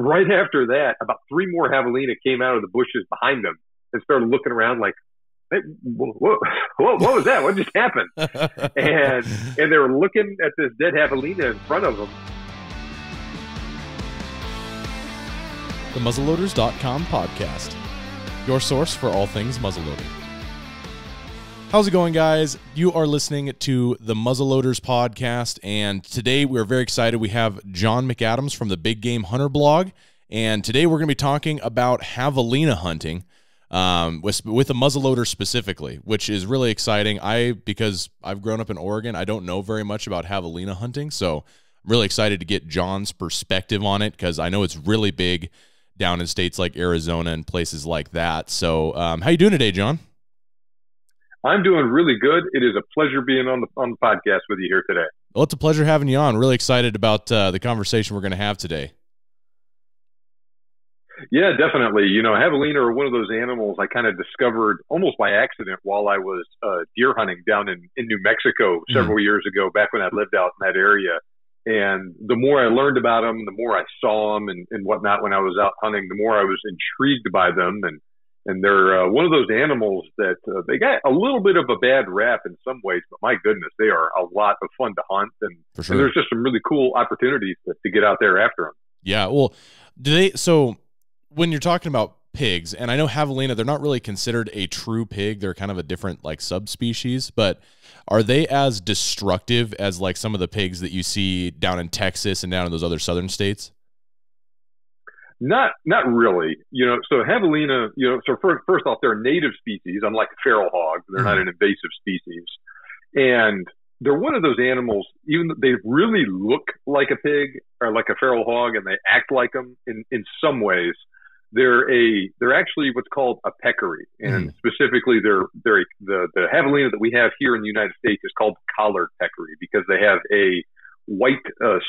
right after that, about three more javelina came out of the bushes behind them and started looking around like, hey, whoa, what was that? What just happened? and they were looking at this dead javelina in front of them. The Muzzleloaders.com podcast, your source for all things muzzleloading. How's it going, guys? You are listening to the Muzzleloaders podcast, and today we're very excited. We have John McAdams from the Big Game Hunter blog, and today we're going to be talking about javelina hunting with a muzzleloader specifically, which is really exciting. Because I've grown up in Oregon, I don't know very much about javelina hunting, so I'm really excited to get John's perspective on it because I know it's really big down in states like Arizona and places like that. So how you doing today, John? I'm doing really good. It is a pleasure being on the podcast with you here today. Well, it's a pleasure having you on. Really excited about the conversation we're going to have today. Yeah, definitely. You know, javelina are one of those animals I kind of discovered almost by accident while I was deer hunting down in New Mexico several years ago, back when I lived out in that area. And the more I learned about them, the more I saw them and whatnot when I was out hunting, the more I was intrigued by them. And they're one of those animals that they got a little bit of a bad rap in some ways, but my goodness, they are a lot of fun to hunt. And, for sure. And there's just some really cool opportunities to get out there after them. Yeah. Well, so when you're talking about pigs, and I know javelina, they're not really considered a true pig. They're kind of a different like subspecies, but are they as destructive as like some of the pigs that you see down in Texas and down in those other southern states? Not really, you know, so javelina, you know, so first off, they're a native species, unlike feral hogs. They're not an invasive species. And they're one of those animals, even though they really look like a pig or like a feral hog and they act like them in some ways. They're actually what's called a peccary. And specifically the javelina that we have here in the United States is called collared peccary because they have a white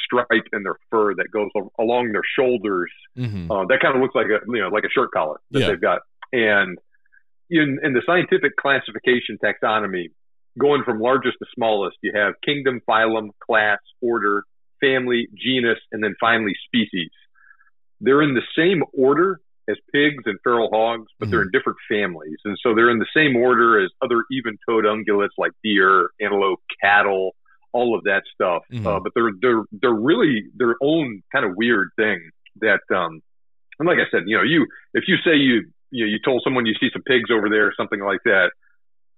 stripe in their fur that goes along their shoulders. That kind of looks like a shirt collar that they've got. And in the scientific classification taxonomy, going from largest to smallest, you have kingdom, phylum, class, order, family, genus, and then finally species. They're in the same order as pigs and feral hogs, but they're in different families. And so they're in the same order as other even-toed ungulates like deer, antelope, cattle, all of that stuff. But they're really their own kind of weird thing that, and like I said, you know, if you told someone you see some pigs over there or something like that,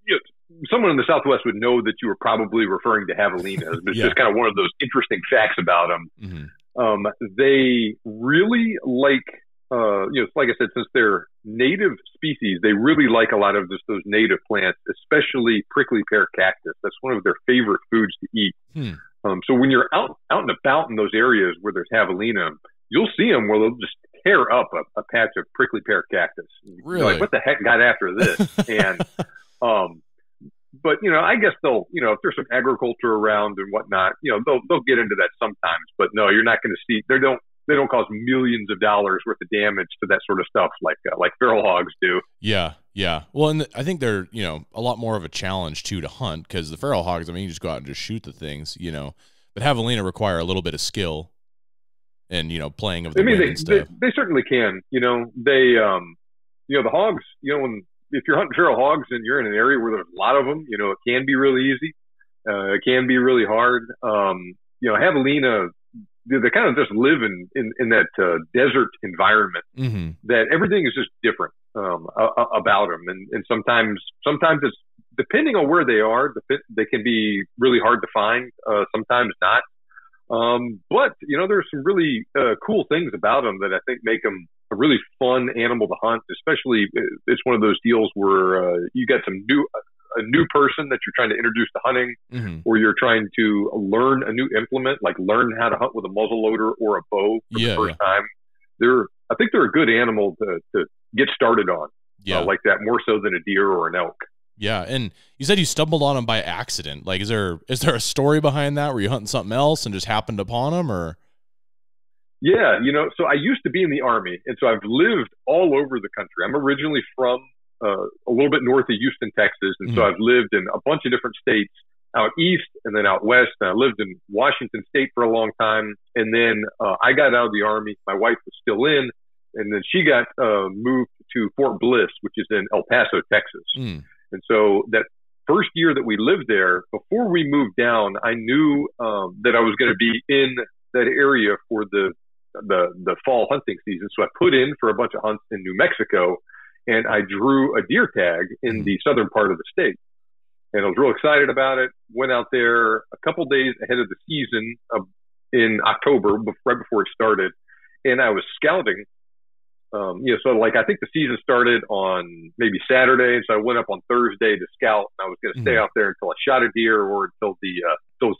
you know, someone in the Southwest would know that you were probably referring to javelinas. But it's just kind of one of those interesting facts about them. They really like, you know, like I said, since they're native species, they really like a lot of just those native plants, especially prickly pear cactus. That's one of their favorite foods to eat. So when you're out and about in those areas where there's javelina, you'll see them where they'll just tear up a patch of prickly pear cactus. Really? You're like, what the heck got after this? And, but, you know, I guess they'll, you know, if there's some agriculture around and whatnot, you know, they'll get into that sometimes. But no, you're not going to see, they don't cause millions of dollars worth of damage to that sort of stuff like feral hogs do. Yeah, yeah. Well, and I think they're, you know, a lot more of a challenge too to hunt because the feral hogs, I mean, you just go out and just shoot the things, you know. But javelina require a little bit of skill and, you know, playing of the wind and stuff. They certainly can. You know, they, you know, the hogs, you know, if you're hunting feral hogs and you're in an area where there's a lot of them, you know, it can be really easy. It can be really hard. You know, javelina, they kind of just live in that desert environment that everything is just different about them. And sometimes it's depending on where they are, they can be really hard to find, sometimes not. But, you know, there's some really cool things about them that I think make them a really fun animal to hunt, especially it's one of those deals where you got a new person that you're trying to introduce to hunting, or you're trying to learn a new implement, like learn how to hunt with a muzzleloader or a bow for the first time. I think they're a good animal to get started on, like that, more so than a deer or an elk. Yeah, and you said you stumbled on them by accident. Like, is there a story behind that? Were you hunting something else and just happened upon them, or? Yeah, you know, so I used to be in the Army, and so I've lived all over the country. I'm originally from a little bit north of Houston, Texas, and so I've lived in a bunch of different states. out east and then out west. And I lived in Washington State for a long time. And then I got out of the Army. My wife was still in. And then she got moved to Fort Bliss, which is in El Paso, Texas. Mm. And so that first year that we lived there, before we moved down, I knew that I was going to be in that area for the fall hunting season. So I put in for a bunch of hunts in New Mexico, and I drew a deer tag in the southern part of the state. And I was real excited about it. Went out there a couple days ahead of the season in October, right before it started. And I was scouting. I think the season started on maybe Saturday. And so I went up on Thursday to scout. And I was going to stay out there until I shot a deer or until the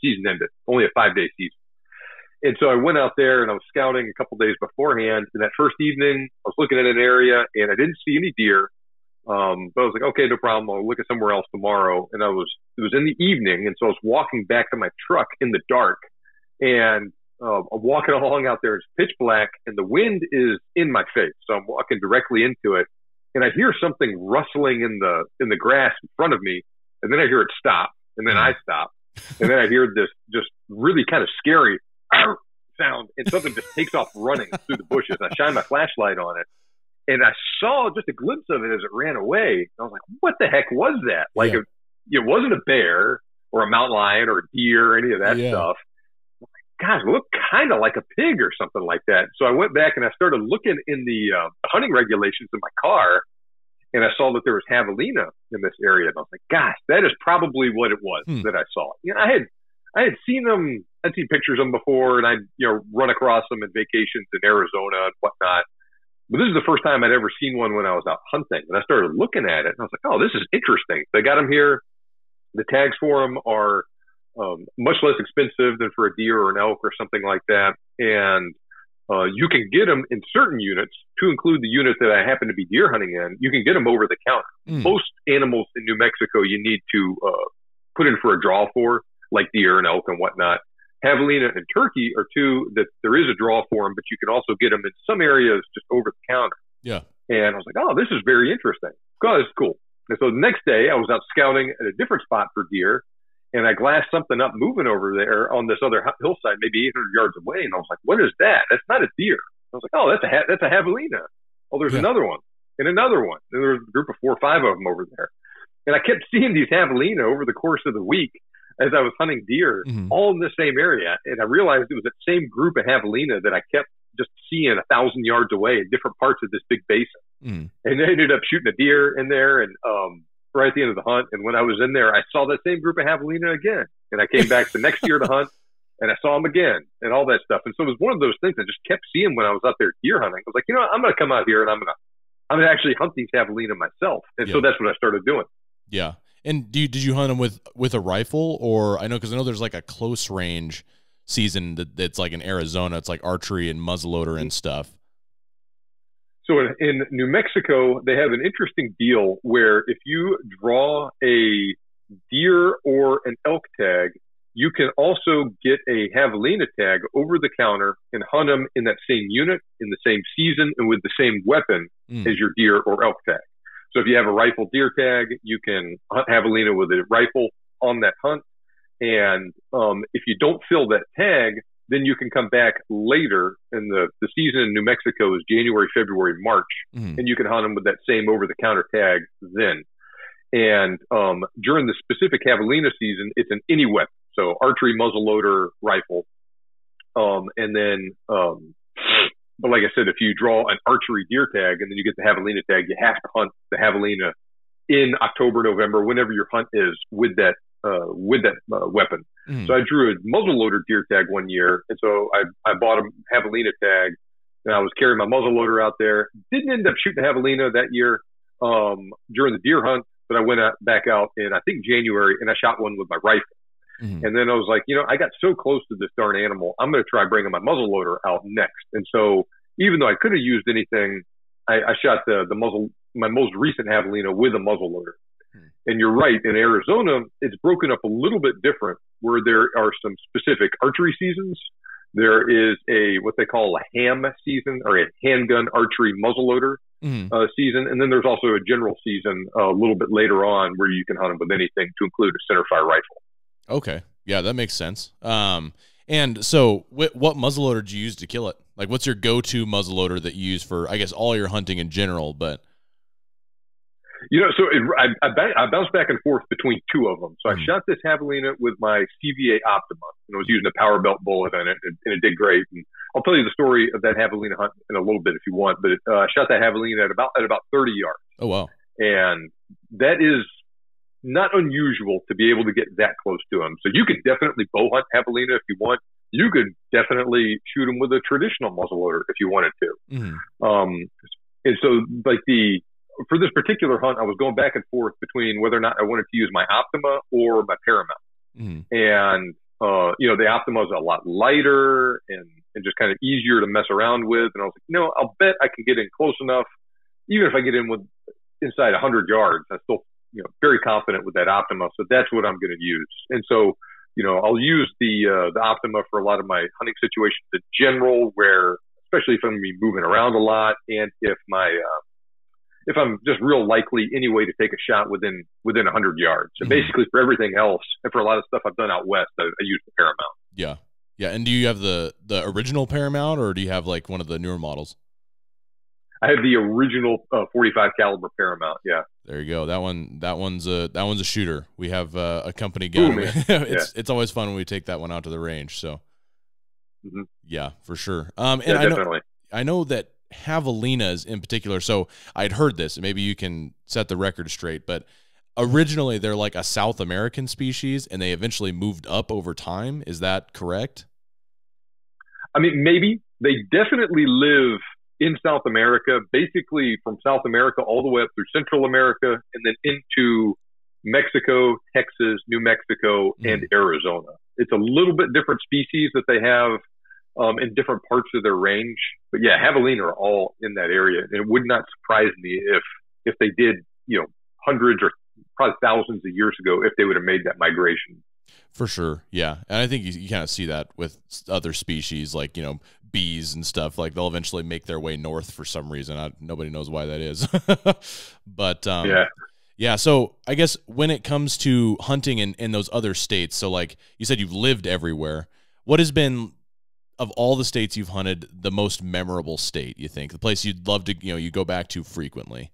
season ended. Only a 5-day season. And so I went out there and I was scouting a couple days beforehand. And that first evening, I was looking at an area and I didn't see any deer. But I was like, okay, no problem. I'll look at somewhere else tomorrow. And it was in the evening. And so I was walking back to my truck in the dark, and I'm walking along out there. It's pitch black and the wind is in my face. So I'm walking directly into it, and I hear something rustling in the grass in front of me. And then I hear it stop, and then I stop. And then I hear this just really kind of scary sound, and something just takes off running through the bushes. I shine my flashlight on it, and I saw just a glimpse of it as it ran away. I was like, what the heck was that? Like, it wasn't a bear or a mountain lion or a deer or any of that stuff. Gosh, it looked kind of like a pig or something like that. So I went back and I started looking in the hunting regulations in my car, and I saw that there was javelina in this area. And I was like, gosh, that is probably what it was that I saw. You know, I had seen them. I'd seen pictures of them before, and I'd run across them in vacations in Arizona and whatnot. But this is the first time I'd ever seen one when I was out hunting. And I started looking at it, and I was like, oh, this is interesting. They got them here. The tags for them are much less expensive than for a deer or an elk or something like that. And you can get them in certain units, to include the unit that I happen to be deer hunting in. You can get them over the counter. Most animals in New Mexico you need to put in for a draw for, like deer and elk and whatnot. Javelina and turkey are two that there is a draw for them, but you can also get them in some areas just over the counter. Yeah. And I was like, oh, this is very interesting. God, it's cool. And so the next day I was out scouting at a different spot for deer, and I glassed something up moving over there on this other hillside, maybe 800 yards away. And I was like, what is that? That's not a deer. I was like, oh, that's a javelina. Oh, there's another one and another one. And there was a group of 4 or 5 of them over there. And I kept seeing these javelina over the course of the week as I was hunting deer, all in the same area. And I realized it was that same group of javelina that I kept just seeing 1,000 yards away in different parts of this big basin. And I ended up shooting a deer in there, and right at the end of the hunt. And when I was in there, I saw that same group of javelina again. And I came back the next year to hunt, and I saw them again and all that stuff. And so it was one of those things I just kept seeing when I was out there deer hunting. I was like, you know what? I'm going to come out here and I'm going to actually hunt these javelina myself. And so that's what I started doing. Yeah. And did you hunt them with a rifle? Or because I know there's like a close range season that's like in Arizona. It's like archery and muzzleloader and stuff. So in New Mexico, they have an interesting deal where if you draw a deer or an elk tag, you can also get a javelina tag over the counter and hunt them in that same unit, in the same season, and with the same weapon as your deer or elk tag. So if you have a rifle deer tag, you can hunt javelina with a rifle on that hunt. And if you don't fill that tag, then you can come back later in the season in New Mexico is January, February, March, and you can hunt them with that same over-the-counter tag then. And during the specific javelina season, it's an any weapon. So archery, muzzleloader, rifle. And then, but like I said, if you draw an archery deer tag and then you get the javelina tag, you have to hunt the javelina in October, November, whenever your hunt is with that weapon. So I drew a muzzleloader deer tag one year, and so I bought a javelina tag, and I was carrying my muzzleloader out there. Didn't end up shooting the javelina that year during the deer hunt, but I went back out in, I think, January, and I shot one with my rifle. And then I was like, I got so close to this darn animal, I'm going to try bringing my muzzleloader out next. And so even though I could have used anything, I shot my most recent javelina with a muzzleloader. And you're right, in Arizona, it's broken up a little bit different, where there are some specific archery seasons. There is what they call a ham season, or a handgun archery muzzleloader season. And then there's also a general season a little bit later on where you can hunt them with anything, to include a centerfire rifle. Okay. Yeah, that makes sense. And so what muzzleloader do you use to kill it? Like, what's your go-to muzzleloader that you use for, I guess, all your hunting in general, but... You know, so I bounced back and forth between two of them. So I shot this Javelina with my CVA Optima, and I was using a Power Belt bullet on it, and it did great. And I'll tell you the story of that Javelina hunt in a little bit if you want, but I shot that Javelina at about 30 yards. Oh, wow. And that is not unusual to be able to get that close to them. So you could definitely bow hunt Javelina if you want. You could definitely shoot them with a traditional muzzleloader if you wanted to. Mm-hmm. And so, like, for this particular hunt, I was going back and forth between whether or not I wanted to use my Optima or my Paramount. Mm. And, you know, the Optima is a lot lighter and just kind of easier to mess around with. And I was like, you know, I'll bet I can get in close enough. Even if I get in with inside 100 yards, I'm still, you know, very confident with that Optima. So that's what I'm going to use. And so, you know, I'll use the Optima for a lot of my hunting situations in general, where, especially if I'm going to be moving around a lot and if my, if I'm just real likely anyway to take a shot within 100 yards. So basically for everything else and for a lot of stuff I've done out west, I use the Paramount. Yeah. Yeah. And do you have the original Paramount, or do you have like one of the newer models? I have the original 45 caliber Paramount. Yeah. There you go. That one's a shooter. We have a company gun. It's always fun when we take that one out to the range. So yeah, for sure. And yeah, I know that Javelinas in particular, so I'd heard this, maybe you can set the record straight, but originally they're like a South American species and they eventually moved up over time. Is that correct? I mean, maybe. They definitely live in South America, basically from South America all the way up through Central America and then into Mexico, Texas, New Mexico, and Arizona. It's a little bit different species that they have in different parts of their range. But yeah, Javelina are all in that area. And it would not surprise me if they did, you know, hundreds or probably thousands of years ago, if they would have made that migration. For sure. Yeah. And I think you kind of see that with other species, like, you know, bees and stuff. Like, they'll eventually make their way north for some reason. Nobody knows why that is. But yeah. So I guess when it comes to hunting in those other states, so like you said, you've lived everywhere. What has been, of all the states you've hunted, the most memorable state, you think? The place you'd love to, you know, you go back to frequently?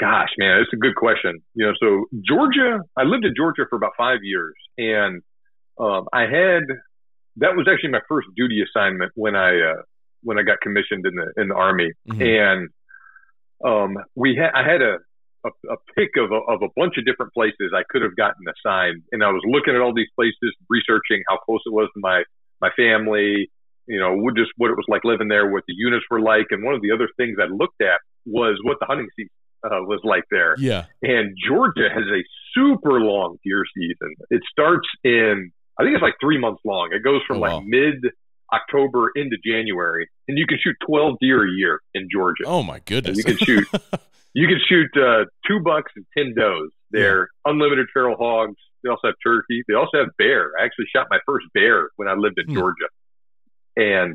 Gosh, man, it's a good question. You know, so Georgia, I lived in Georgia for about 5 years, and that was actually my first duty assignment when I got commissioned in the Army. And I had a pick of a bunch of different places I could have gotten assigned. And I was looking at all these places, researching how close it was to my family, you know, just what it was like living there, what the units were like. And one of the other things I looked at was what the hunting season was like there. Yeah. And Georgia has a super long deer season. It starts in, I think it's like 3 months long. It goes from mid-October into January. And you can shoot 12 deer a year in Georgia. Oh my goodness. And you can shoot 2 bucks and 10 does. They're unlimited feral hogs. They also have turkey. They also have bear. I actually shot my first bear when I lived in Georgia. And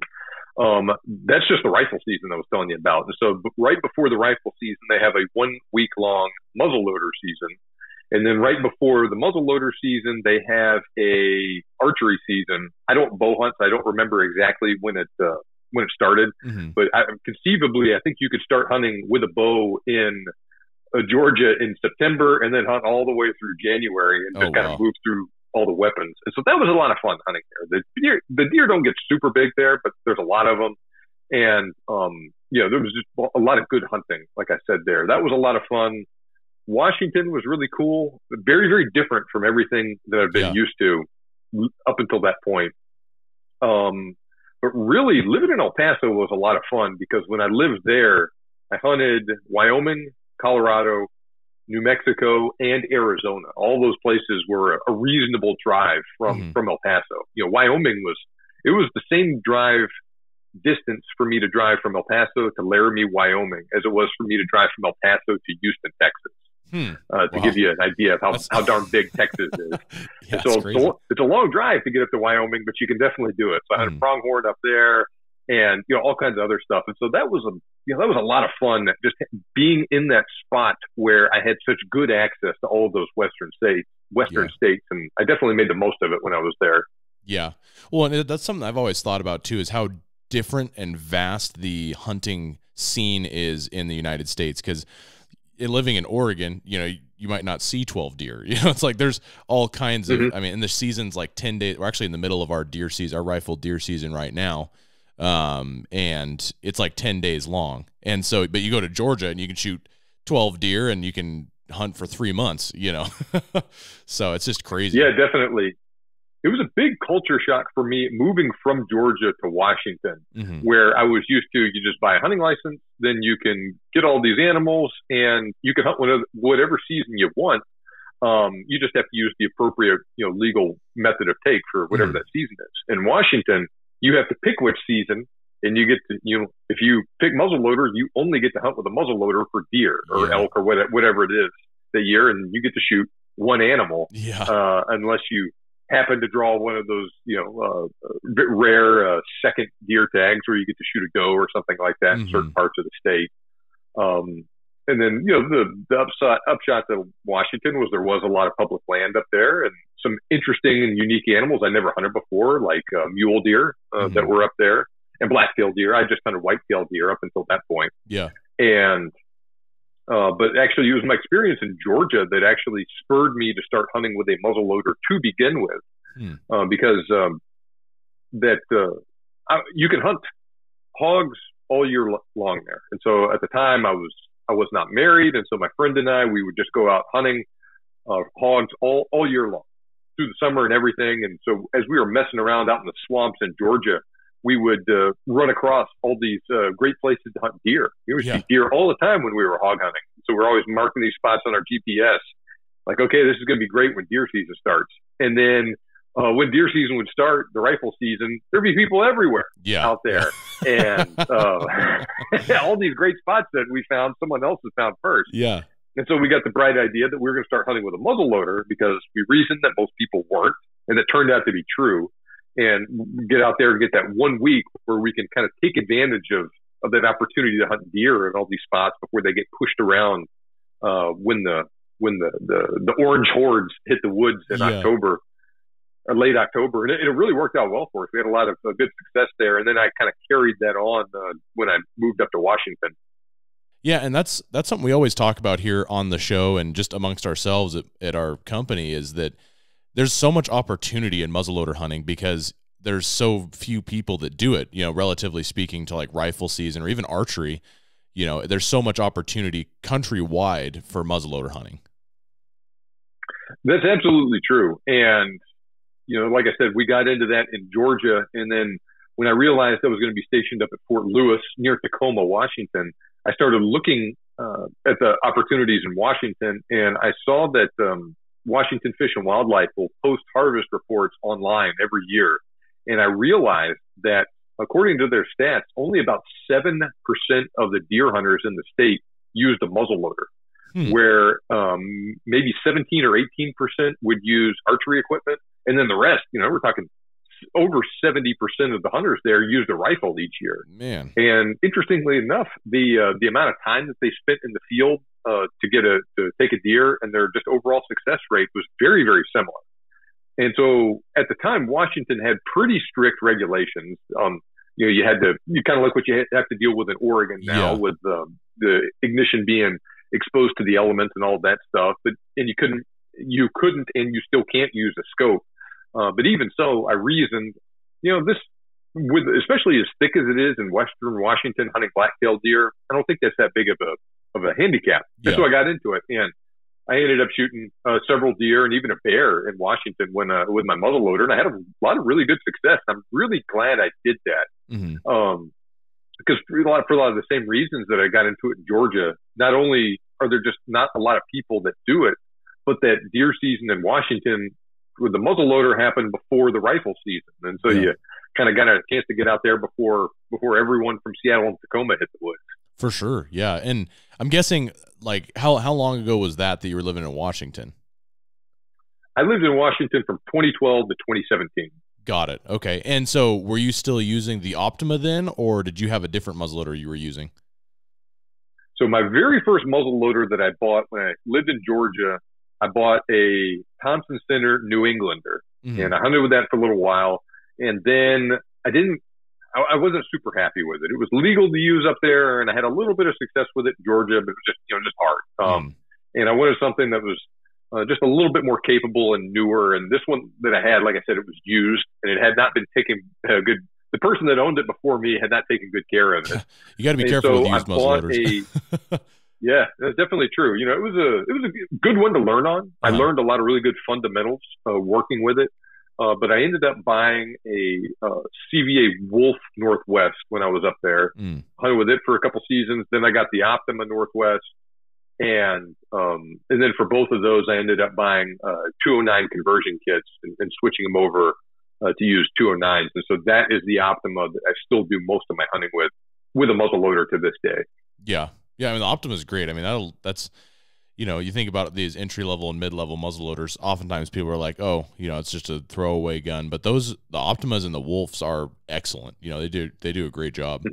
that's just the rifle season I was telling you about. And so right before the rifle season, they have a 1-week-long muzzleloader season. And then right before the muzzleloader season, they have a archery season. I don't bow hunt, so I don't remember exactly when it started. But conceivably, I think you could start hunting with a bow in Georgia in September and then hunt all the way through January and just kind of move through all the weapons. And so that was a lot of fun hunting there. The deer don't get super big there, but there's a lot of them. And, you know, there was just a lot of good hunting, like I said there. That was a lot of fun. Washington was really cool. Very, very different from everything that I've been used to up until that point. But really, living in El Paso was a lot of fun because when I lived there, I hunted Wyoming, Colorado, New Mexico, and Arizona. All those places were a reasonable drive from El Paso. You know, Wyoming was the same drive distance for me to drive from El Paso to Laramie, Wyoming, as it was for me to drive from El Paso to Houston, Texas. To give you an idea of how darn big Texas is. Yeah, so it's a long drive to get up to Wyoming, but you can definitely do it. So I had a pronghorn up there. and, you know, all kinds of other stuff. And so that was a lot of fun, just being in that spot where I had such good access to all of those Western states. And I definitely made the most of it when I was there. Yeah. Well, and that's something I've always thought about too, is how different and vast the hunting scene is in the United States. 'Cause living in Oregon, you know, you might not see 12 deer. You know, it's like there's all kinds of, I mean, and the season's like 10 days. We're actually in the middle of our deer season, our rifle deer season right now. And it's like 10 days long. And so, but you go to Georgia and you can shoot 12 deer and you can hunt for 3 months, you know? So it's just crazy. Yeah, definitely. It was a big culture shock for me moving from Georgia to Washington, where I was used to, you just buy a hunting license, then you can get all these animals and you can hunt whatever season you want. You just have to use the appropriate, you know, legal method of take for whatever that season is. In Washington, you have to pick which season, and you get to, you know, if you pick muzzle loaders, you only get to hunt with a muzzle loader for deer or elk or whatever it is that year. And you get to shoot one animal, unless you happen to draw one of those, you know, rare second deer tags where you get to shoot a doe or something like that in certain parts of the state. And then, you know, the upshot to Washington was there was a lot of public land up there and some interesting and unique animals I never hunted before, like mule deer that were up there, and black-tailed deer. I just hunted white-tailed deer up until that point. Yeah. And but actually it was my experience in Georgia that actually spurred me to start hunting with a muzzleloader to begin with, because you can hunt hogs all year long there. And so at the time I was not married, and so my friend and I, we would just go out hunting hogs all year long through the summer and everything. And so as we were messing around out in the swamps in Georgia, we would run across all these great places to hunt deer. We would see deer all the time when we were hog hunting. So we're always marking these spots on our GPS, like, okay, this is going to be great when deer season starts. And then when deer season would start, the rifle season, there'd be people everywhere out there. And all these great spots that we found, someone else has found first. Yeah. And so we got the bright idea that we were going to start hunting with a muzzleloader because we reasoned that most people weren't, and it turned out to be true. And get out there and get that 1 week where we can kind of take advantage of that opportunity to hunt deer at all these spots before they get pushed around when the orange hordes hit the woods in October or late October. And it really worked out well for us. We had a lot of good success there. And then I kind of carried that on when I moved up to Washington. Yeah, and that's something we always talk about here on the show and just amongst ourselves at our company, is that there's so much opportunity in muzzleloader hunting because there's so few people that do it, you know, relatively speaking to like rifle season or even archery. You know, there's so much opportunity countrywide for muzzleloader hunting. That's absolutely true. And, you know, like I said, we got into that in Georgia. And then when I realized I was going to be stationed up at Fort Lewis near Tacoma, Washington, I started looking at the opportunities in Washington, and I saw that, Washington Fish and Wildlife will post harvest reports online every year. And I realized that according to their stats, only about 7% of the deer hunters in the state used a muzzleloader, where maybe 17 or 18% would use archery equipment. And then the rest, you know, we're talking over 70% of the hunters there used a rifle each year. Man. And interestingly enough, the amount of time that they spent in the field to take a deer and their just overall success rate was very, very similar. And so at the time, Washington had pretty strict regulations. You know, you kind of like what you have to deal with in Oregon now with the ignition being exposed to the elements and all that stuff. But, and you couldn't, and you still can't use a scope. But even so, I reasoned, you know, especially as thick as it is in Western Washington hunting black-tailed deer, I don't think that's that big of a handicap. And so I got into it, and I ended up shooting several deer and even a bear in Washington with my muzzleloader, and I had a lot of really good success. I'm really glad I did that, because for a lot of the same reasons that I got into it in Georgia. Not only are there just not a lot of people that do it, but that deer season in Washington with the muzzleloader happened before the rifle season, and so you kind of got a chance to get out there before everyone from Seattle and Tacoma hit the woods. For sure, yeah. And I'm guessing, like, how long ago was that you were living in Washington? I lived in Washington from 2012 to 2017. Got it. Okay. And so were you still using the Optima then, or did you have a different muzzleloader you were using? So my very first muzzleloader that I bought when I lived in Georgia, I bought a Thompson Center New Englander, and I hunted with that for a little while. And then I wasn't super happy with it. It was legal to use up there, and I had a little bit of success with it in Georgia, but it was just, you know, just hard. And I wanted something that was just a little bit more capable and newer. And this one that I had, like I said, it was used, and it had not been taken good. The person that owned it before me had not taken good care of it. You got to be careful with used muzzleloaders. Yeah, that's definitely true. You know, it was a good one to learn on. I learned a lot of really good fundamentals working with it. But I ended up buying a CVA Wolf Northwest when I was up there. Hunted with it for a couple seasons. Then I got the Optima Northwest. And then for both of those, I ended up buying 209 conversion kits and switching them over to use 209s. And so that is the Optima that I still do most of my hunting with a muzzleloader to this day. Yeah. Yeah. I mean, the Optima is great. I mean, that's, you know, you think about these entry-level and mid-level muzzleloaders, oftentimes people are like, oh, you know, it's just a throwaway gun. But those, the Optimas and the Wolves are excellent. You know, they do a great job.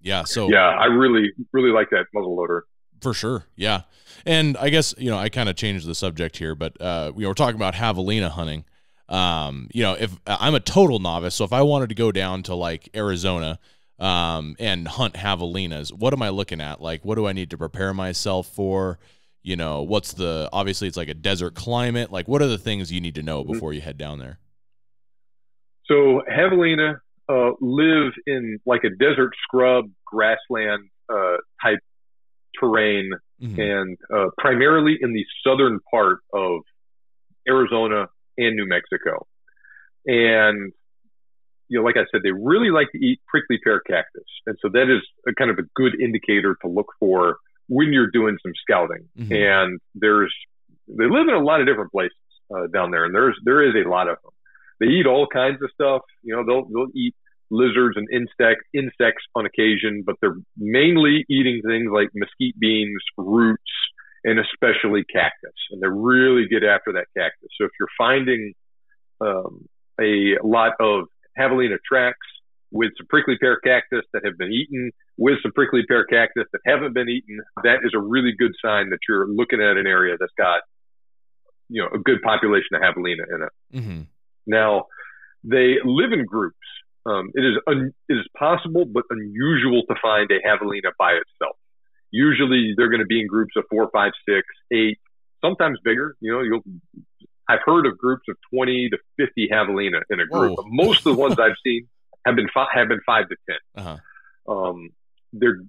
Yeah, so. Yeah, I really, really like that muzzleloader. For sure, yeah. And I guess, you know, I kind of changed the subject here, but we were talking about javelina hunting. You know, if I'm a total novice, so if I wanted to go down to, like, Arizona, and hunt javelinas, what am I looking at? Like, what do I need to prepare myself for? You know, what's the, obviously it's like a desert climate. Like, what are the things you need to know before you head down there? So javelina, live in like a desert scrub, grassland, type terrain. And, primarily in the southern part of Arizona and New Mexico. And, you know, like I said, they really like to eat prickly pear cactus. And so that is a kind of a good indicator to look for when you're doing some scouting. And they live in a lot of different places down there. And there is a lot of them. They eat all kinds of stuff. You know, they'll eat lizards and insects on occasion, but they're mainly eating things like mesquite beans, roots, and especially cactus. And they really get after that cactus. So if you're finding a lot of javelina tracks with some prickly pear cactus that have been eaten, with some prickly pear cactus that haven't been eaten, that is a really good sign that you're looking at an area that's got, you know, a good population of javelina in it. Now, they live in groups. It is possible but unusual to find a javelina by itself. Usually, they're going to be in groups of 4, 5, 6, 8, sometimes bigger. You know, I've heard of groups of 20 to 50 javelina in a group. But most of the ones I've seen have been 5 to 10.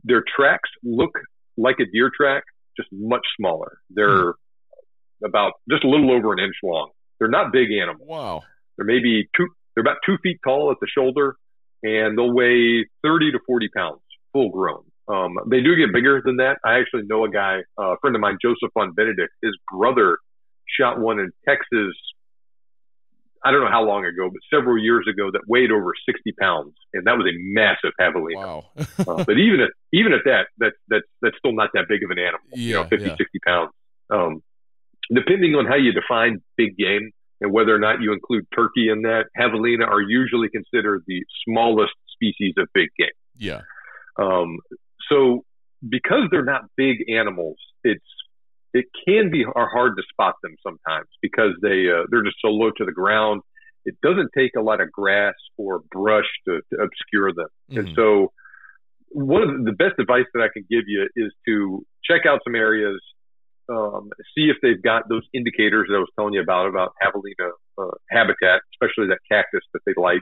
Their tracks look like a deer track, just much smaller. They're about just a little over an inch long. They're not big animals. They're maybe they're about 2 feet tall at the shoulder, and they'll weigh 30 to 40 pounds, full grown. They do get bigger than that. I actually know a guy, a friend of mine, Joseph von Benedict, his brother shot one in Texas, I don't know how long ago, but several years ago, that weighed over 60 pounds. And that was a massive javelina. But even at that's still not that big of an animal, 50, 60 pounds. Depending on how you define big game and whether or not you include turkey in that, javelina are usually considered the smallest species of big game. So because they're not big animals, it can be hard to spot them sometimes because they're just so low to the ground. It doesn't take a lot of grass or brush to obscure them. And so one of the best advice that I can give you is to check out some areas, see if they've got those indicators that I was telling you about javelina habitat, especially that cactus that they like.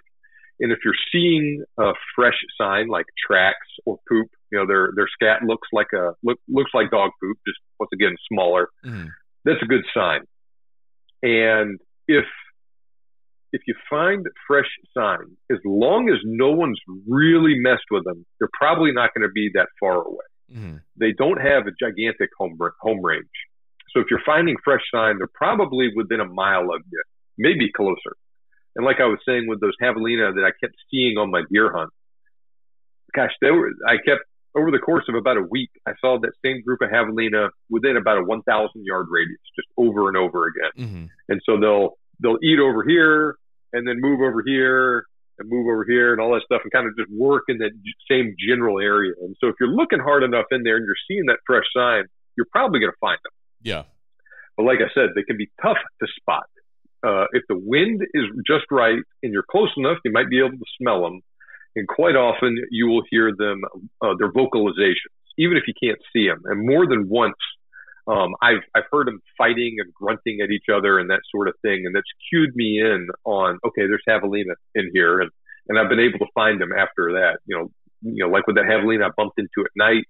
And if you're seeing a fresh sign like tracks or poop, you know, their scat looks like dog poop, just once again smaller. That's a good sign. And if you find fresh signs, as long as no one's really messed with them, they're probably not going to be that far away. They don't have a gigantic home range, so if you're finding fresh signs, they're probably within a mile of you, maybe closer. And like I was saying with those javelina that I kept seeing on my deer hunt, gosh, I kept, over the course of about a week, I saw that same group of javelina within about a 1,000 yard radius, just over and over again. And so they'll eat over here, and then move over here and move over here and all that stuff, and kind of just work in that same general area. And so if you're looking hard enough in there and you're seeing that fresh sign, you're probably going to find them. Yeah. But like I said, they can be tough to spot. If the wind is just right and you're close enough, you might be able to smell them. And quite often you will hear them, their vocalizations, even if you can't see them. And more than once, I've heard them fighting and grunting at each other and that sort of thing. And that's cued me in on, okay, there's javelina in here. And I've been able to find them after that, you know, like with that javelina I bumped into at night.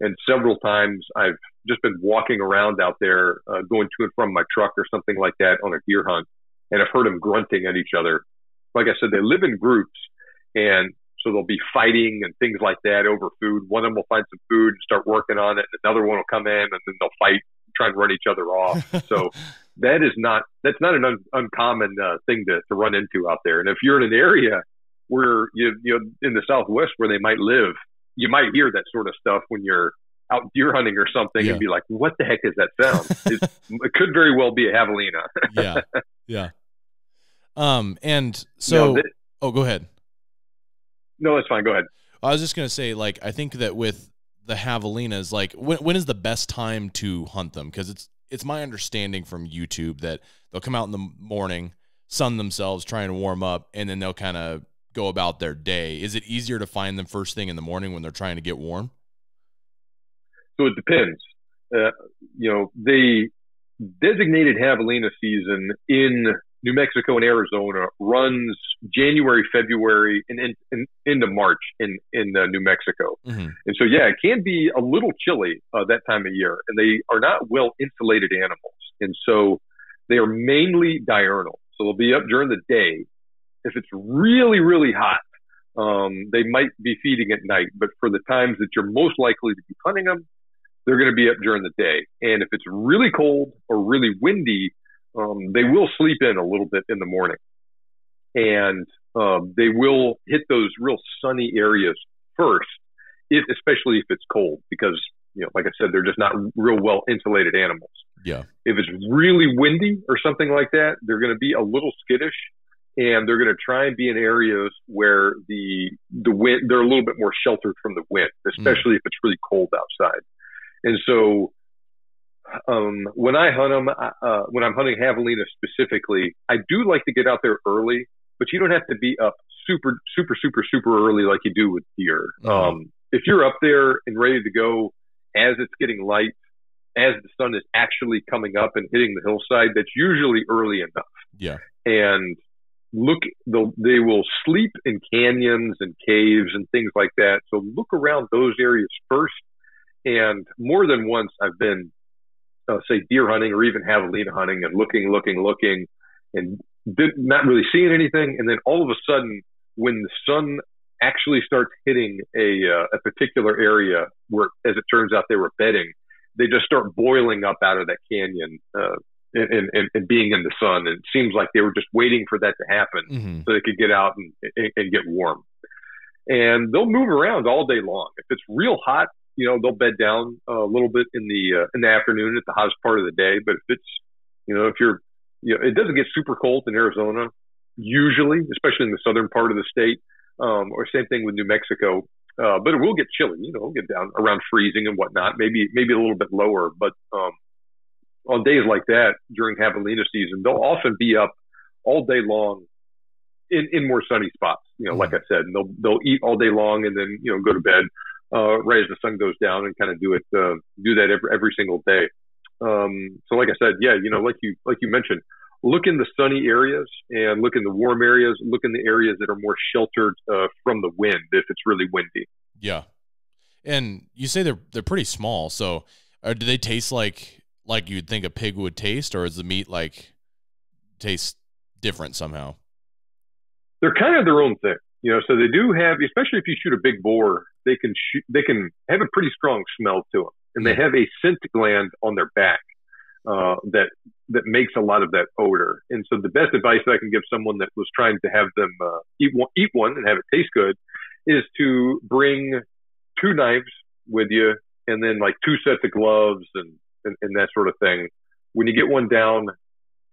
And several times I've just been walking around out there, going to and from my truck or something like that on a deer hunt. And I've heard them grunting at each other. Like I said, they live in groups. And so they'll be fighting and things like that over food. One of them will find some food and start working on it. Another one will come in and then they'll fight, try and run each other off. So that's not an uncommon thing to run into out there. And if you're in an area where you in the Southwest where they might live, you might hear that sort of stuff when you're out deer hunting or something, yeah, and be like, "What the heck is that sound?" It could very well be a javelina. Yeah. And so, go ahead. No, it's fine. Go ahead. I was just going to say, like, I think that with the javelinas, like, when is the best time to hunt them? Because it's my understanding from YouTube that they'll come out in the morning, sun themselves, try and warm up, and then they'll kind of go about their day. Is it easier to find them first thing in the morning when they're trying to get warm? So it depends. The designated javelina season in New Mexico and Arizona runs January, February, and into March in New Mexico. Mm-hmm. And so, yeah, it can be a little chilly that time of year, and they are not well-insulated animals. And so they are mainly diurnal. So they'll be up during the day. If it's really, really hot, they might be feeding at night. But for the times that you're most likely to be hunting them, they're going to be up during the day. And if it's really cold or really windy, they will sleep in a little bit in the morning, and they will hit those real sunny areas first, especially if it's cold, because, like I said, they're just not real well insulated animals. Yeah. If it's really windy or something like that, they're going to be a little skittish, and they're going to try and be in areas where the wind, they're a little bit more sheltered from the wind, especially if it's really cold outside. And so, when I hunt them, when I'm hunting javelina specifically, I do like to get out there early, but you don't have to be up super, super, super, super early like you do with deer. If you're up there and ready to go as it's getting light, as the sun is actually coming up and hitting the hillside, that's usually early enough. Yeah. And look, they will sleep in canyons and caves and things like that. So look around those areas first. And more than once I've been, say, deer hunting or even javelina hunting and looking and not really seeing anything. And then all of a sudden, when the sun actually starts hitting a particular area where, as it turns out, they were bedding, they just start boiling up out of that canyon and being in the sun. And it seems like they were just waiting for that to happen so they could get out and get warm. And they'll move around all day long. If it's real hot, they'll bed down a little bit in the afternoon at the hottest part of the day. But if it's, it doesn't get super cold in Arizona, usually, especially in the southern part of the state, or same thing with New Mexico. But it will get chilly, it'll get down around freezing and whatnot, maybe a little bit lower. But on days like that during javelina season, they'll often be up all day long in more sunny spots, like I said, and they'll eat all day long and then, go to bed right as the sun goes down, and kind of do that every single day. So like I said, yeah, like you mentioned, look in the sunny areas and look in the warm areas, look in the areas that are more sheltered from the wind if it's really windy. Yeah. And you say they're pretty small. So do they taste like you'd think a pig would taste, or is the meat taste different somehow? They're kind of their own thing. So they do have, especially if you shoot a big boar, they can have a pretty strong smell to them, and they have a scent gland on their back that makes a lot of that odor. And so the best advice that I can give someone that was trying to have them eat one and have it taste good is to bring 2 knives with you, and then 2 sets of gloves and that sort of thing. When you get one down,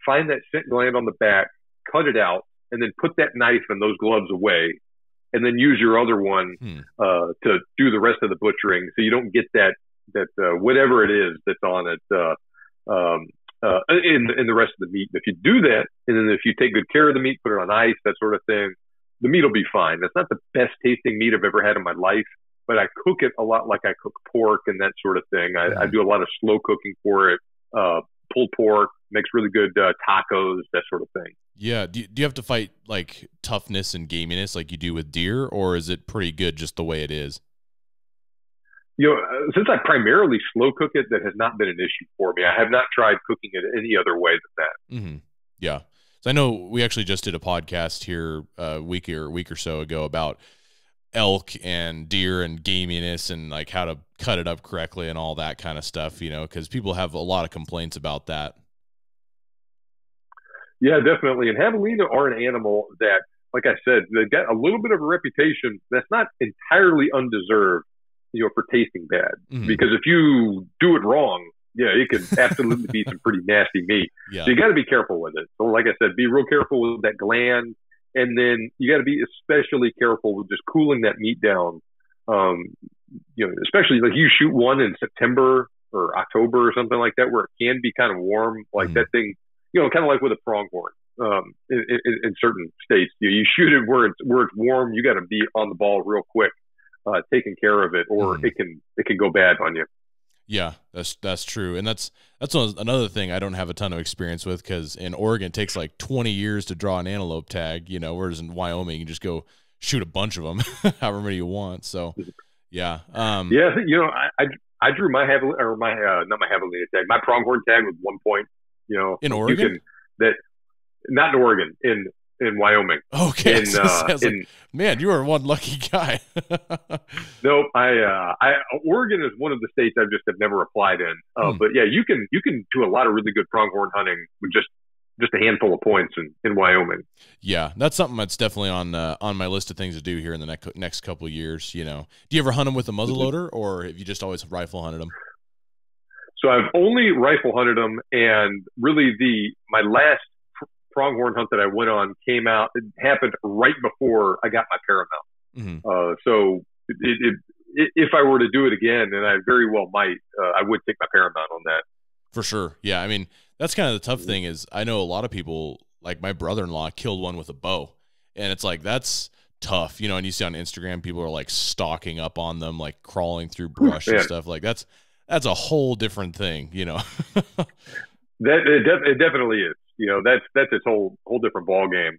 find that scent gland on the back, cut it out, and then put that knife and those gloves away, and then use your other one to do the rest of the butchering, so you don't get that whatever it is that's on it in the rest of the meat. If you do that, and then if you take good care of the meat, put it on ice, that sort of thing, the meat will be fine. That's not the best tasting meat I've ever had in my life, but I cook it a lot like I cook pork and that sort of thing. I do a lot of slow cooking for it. Pulled pork makes really good tacos, that sort of thing. Yeah. Do you have to fight like toughness and gaminess like you do with deer, or is it pretty good just the way it is? You know, since I primarily slow cook it, that has not been an issue for me. I have not tried cooking it any other way than that. Mm-hmm. Yeah. So I know we actually just did a podcast here a week or so ago about elk and deer and gaminess and like how to cut it up correctly and all that kind of stuff, you know, because people have a lot of complaints about that. Yeah, definitely. And javelina are an animal that, like I said, they've got a little bit of a reputation that's not entirely undeserved, you know, for tasting bad. Mm-hmm. Because if you do it wrong, yeah, it could absolutely be some pretty nasty meat. Yeah. So you got to be careful with it. So like I said, be real careful with that gland. And then you got to be especially careful with just cooling that meat down. You know, especially like you shoot one in September or October or something like that, where it can be kind of warm, like that thing, you know, kind of like with a pronghorn, in certain states, you shoot it where it's warm, you got to be on the ball real quick, taking care of it, or it can go bad on you. Yeah, that's true. And that's another thing I don't have a ton of experience with, because in Oregon it takes like 20 years to draw an antelope tag, you know, whereas in Wyoming you can just go shoot a bunch of them, however many you want. So, yeah. Yeah, you know, I drew my javelina, or my, not my javelina tag, my pronghorn tag was 1 point, you know. In Oregon? Not in Oregon, in Wyoming. Okay. Man, you are one lucky guy. No, Oregon is one of the states I just have never applied in. But yeah, you can do a lot of really good pronghorn hunting with just a handful of points in Wyoming. Yeah. That's something that's definitely on my list of things to do here in the next couple of years. You know, do you ever hunt them with a muzzleloader, or have you just always rifle hunted them? So I've only rifle hunted them, and really my last pronghorn hunt that I went on it happened right before I got my Paramount. So if I were to do it again, and I very well might, I would take my Paramount on that for sure. Yeah, I mean, that's kind of the tough thing is, I know a lot of people, like my brother-in-law killed one with a bow, and it's like, that's tough, you know. And you see on Instagram people are like stalking up on them, like crawling through brush and stuff like that's a whole different thing, you know. It definitely is. You know, that's its whole different ball game.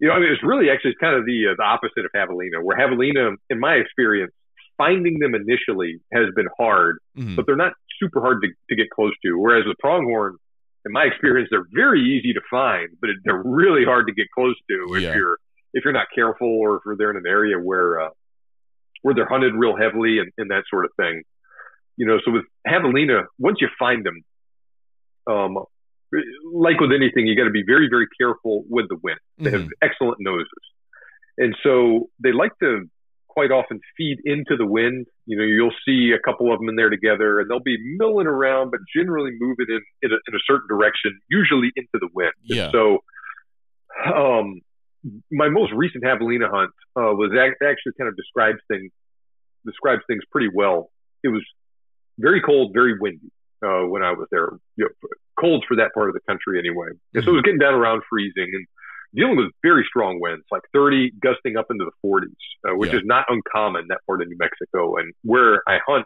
You know, I mean, it's really actually kind of the opposite of javelina, where javelina, in my experience, finding them initially has been hard, but they're not super hard to get close to. Whereas the pronghorn, in my experience, they're very easy to find, but they're really hard to get close to if you're not careful, or if they're in an area where they're hunted real heavily and that sort of thing. You know, so with javelina, once you find them, like with anything, you got to be very, very careful with the wind. They have excellent noses. And so they like to quite often feed into the wind. You know, you'll see a couple of them in there together, and they'll be milling around, but generally moving in a certain direction, usually into the wind. Yeah. And so my most recent javelina hunt was actually kind of describes things pretty well. It was very cold, very windy when I was there. You know, cold for that part of the country anyway. And so it was getting down around freezing and dealing with very strong winds, like 30 gusting up into the 40s, which is not uncommon, that part of New Mexico. And where I hunt,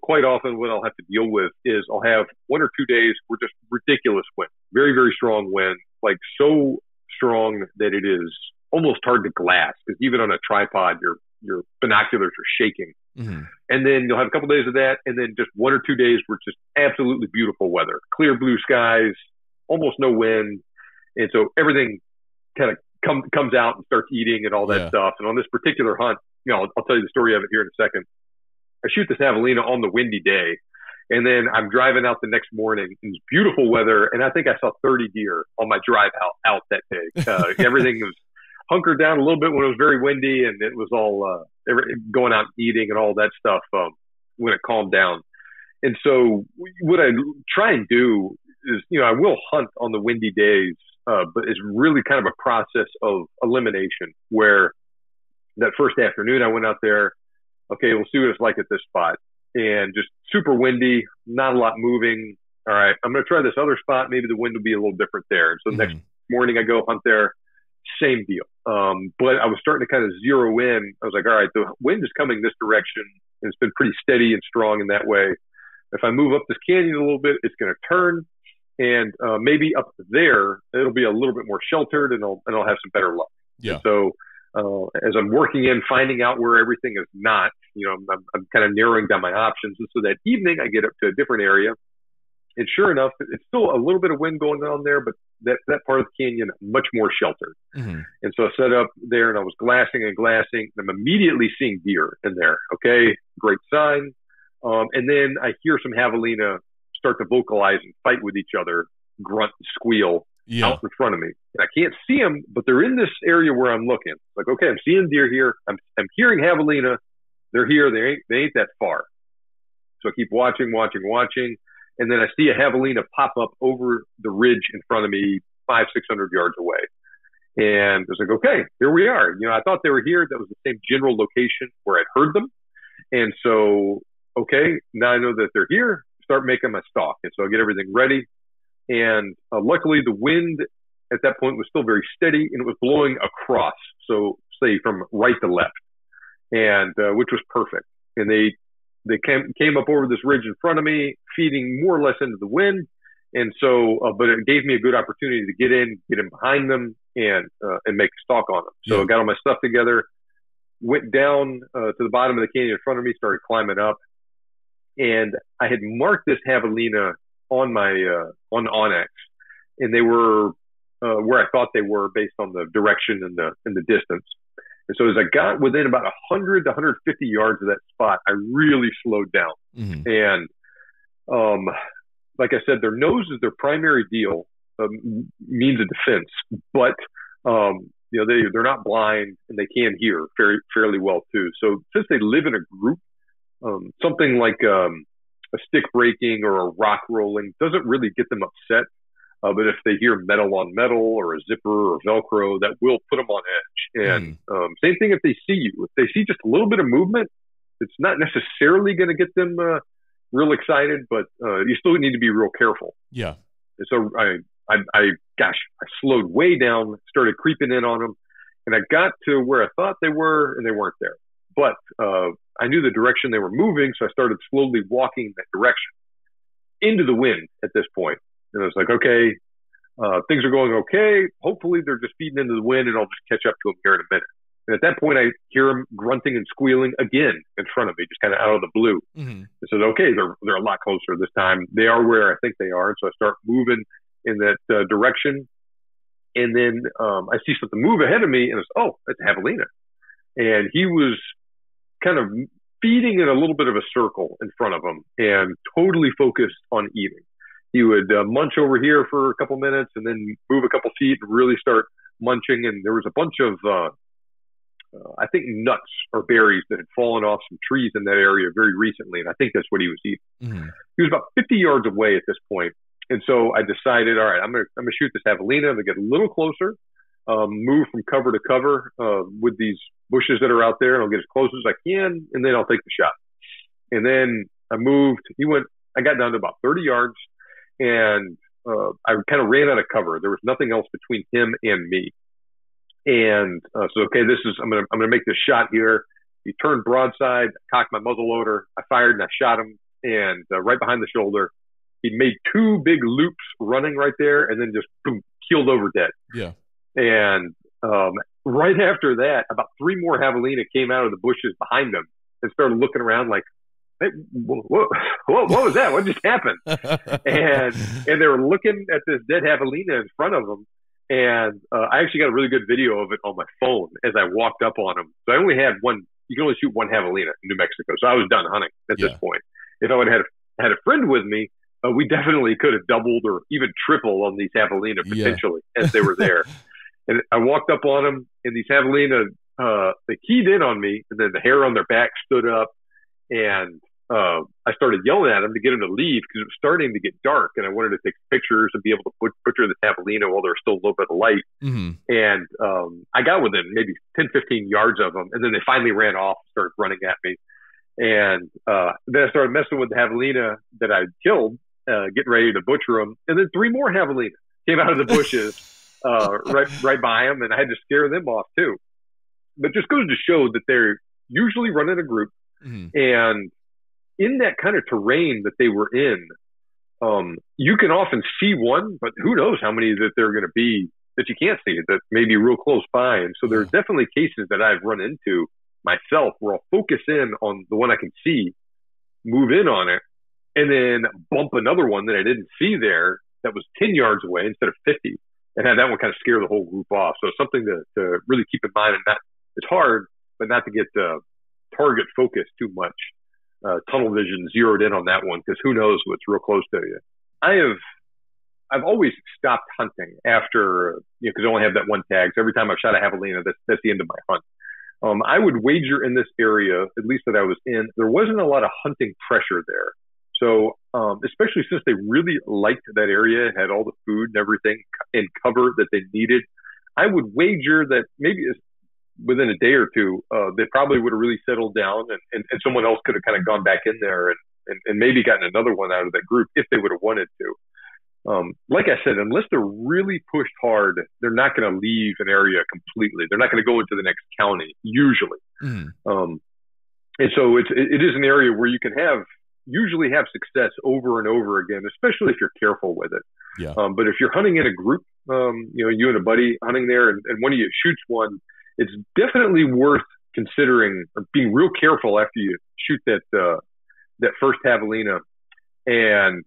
quite often what I'll have to deal with is I'll have 1 or 2 days where just ridiculous wind, very, very strong wind, like so strong that it is almost hard to glass, because even on a tripod, your binoculars are shaking. And then you'll have a couple days of that, and then just 1 or 2 days where it's just absolutely beautiful weather, clear blue skies, almost no wind, and so everything kind of comes out and starts eating and all that stuff. And on this particular hunt, you know, I'll tell you the story of it here in a second. I shoot this javelina on the windy day, and then I'm driving out the next morning in beautiful weather, and I think I saw 30 deer on my drive out that day. Everything was hunkered down a little bit when it was very windy, and it was all going out eating and all that stuff when it calmed down. And so what I try and do is, you know, I will hunt on the windy days but it's really kind of a process of elimination where that first afternoon I went out there, okay, we'll see what it's like at this spot. And just super windy, not a lot moving. All right, I'm going to try this other spot. Maybe the wind will be a little different there. And so the next morning I go hunt there, same deal. But I was starting to kind of zero in. I was like, all right, the wind is coming this direction, and it's been pretty steady and strong in that way. If I move up this canyon a little bit, it's going to turn, and maybe up there it'll be a little bit more sheltered, and I'll have some better luck. Yeah. And so as I'm working in, finding out where everything is not, you know, I'm kind of narrowing down my options. And so that evening I get up to a different area, and sure enough, it's still a little bit of wind going on there, but that part of the canyon, much more sheltered. Mm-hmm. And so I set up there, and I was glassing, and I'm immediately seeing deer in there. Okay, great sign. And then I hear some javelina start to vocalize and fight with each other, grunt and squeal out in front of me. And I can't see them, but they're in this area where I'm looking. Like, okay, I'm seeing deer here. I'm hearing javelina. They're here. They ain't that far. So I keep watching. And then I see a javelina pop up over the ridge in front of me, 500-600 yards away. And I was like, okay, here we are. You know, I thought they were here. That was the same general location where I'd heard them. And so, okay, now I know that they're here. Start making my stalk. And so I get everything ready. And luckily the wind at that point was still very steady, and it was blowing across. So say from right to left, and which was perfect. And they came up over this ridge in front of me, feeding more or less into the wind. And so, but it gave me a good opportunity to get in behind them and make a stalk on them. So I got all my stuff together, went down to the bottom of the canyon in front of me, started climbing up. And I had marked this javelina on my, on Onyx, and they were where I thought they were based on the direction and the distance. And so as I got within about 100 to 150 yards of that spot, I really slowed down. Mm-hmm. And like I said, their nose is their primary deal, means of defense. But, you know, they're not blind, and they can hear fairly well too. So since they live in a group, something like a stick breaking or a rock rolling doesn't really get them upset. But if they hear metal on metal or a zipper or Velcro, that will put them on edge. And same thing if they see you. If they see just a little bit of movement, it's not necessarily going to get them real excited, but you still need to be real careful. Yeah. And so I slowed way down, started creeping in on them, and I got to where I thought they were, and they weren't there. But I knew the direction they were moving, so I started slowly walking that direction into the wind at this point. And I was like, okay, things are going okay. Hopefully they're just feeding into the wind, and I'll just catch up to them here in a minute. And at that point, I hear them grunting and squealing again in front of me, just kind of out of the blue. Mm-hmm. I said, okay, they're a lot closer this time. They are where I think they are. And so I start moving in that direction. And then I see something move ahead of me, and it's, oh, that's javelina. And he was kind of feeding in a little bit of a circle in front of him and totally focused on eating. He would munch over here for a couple minutes and then move a couple feet and really start munching. And there was a bunch of, I think, nuts or berries that had fallen off some trees in that area very recently. And I think that's what he was eating. Mm-hmm. He was about 50 yards away at this point. And so I decided, all right, I'm gonna shoot this javelina. I'm going to get a little closer, move from cover to cover with these bushes that are out there, and I'll get as close as I can, and then I'll take the shot. And then I moved. I got down to about 30 yards, and I kind of ran out of cover. There was nothing else between him and me. And so, okay, I'm gonna make this shot here. He turned broadside, cocked my muzzle loader, I fired and I shot him, and right behind the shoulder. He made two big loops running right there, and then just boom, keeled over dead. Yeah. And right after that, about three more javelina came out of the bushes behind them and started looking around like, hey, whoa, what was that? What just happened? and they were looking at this dead javelina in front of them. And I actually got a really good video of it on my phone as I walked up on them. So I only had one. You can only shoot one javelina in New Mexico. So I was done hunting at this point. If I would have had a friend with me, we definitely could have doubled or even tripled on these javelina potentially as they were there. And I walked up on them, and these javelina, they keyed in on me, and then the hair on their back stood up, and I started yelling at him to get him to leave because it was starting to get dark, and I wanted to take pictures and be able to butcher the javelina while there was still a little bit of light. Mm-hmm. And I got within maybe 10, 15 yards of them, and then they finally ran off and started running at me. And then I started messing with the javelina that I killed, getting ready to butcher them. And then three more javelinas came out of the bushes right by him, and I had to scare them off too. But just goes to show that they're usually running a group. Mm-hmm. And in that kind of terrain that they were in, you can often see one, but who knows how many that there are going to be that you can't see, that may be real close by. And so there are definitely cases that I've run into myself where I'll focus in on the one I can see, move in on it, and then bump another one that I didn't see there that was 10 yards away instead of 50, and have that one kind of scare the whole group off. So it's something to really keep in mind. And that it's hard, but not to get target focused too much. Tunnel vision zeroed in on that one, because who knows what's real close to you. I've always stopped hunting after, you know, because I only have that one tag. So every time I've shot a javelina, that's the end of my hunt. I would wager in this area, at least that I was in, there wasn't a lot of hunting pressure there. So especially since they really liked that area, had all the food and everything and cover that they needed, I would wager that maybe within a day or two, they probably would have really settled down, and someone else could have kind of gone back in there and maybe gotten another one out of that group if they would have wanted to. Like I said, unless they're really pushed hard, they're not going to leave an area completely. They're not going to go into the next county, usually. Mm-hmm. And so it is an area where you can usually have success over and over again, especially if you're careful with it. Yeah. But if you're hunting in a group, you and a buddy hunting there, and one of you shoots one, it's definitely worth considering or being real careful after you shoot that first javelina, and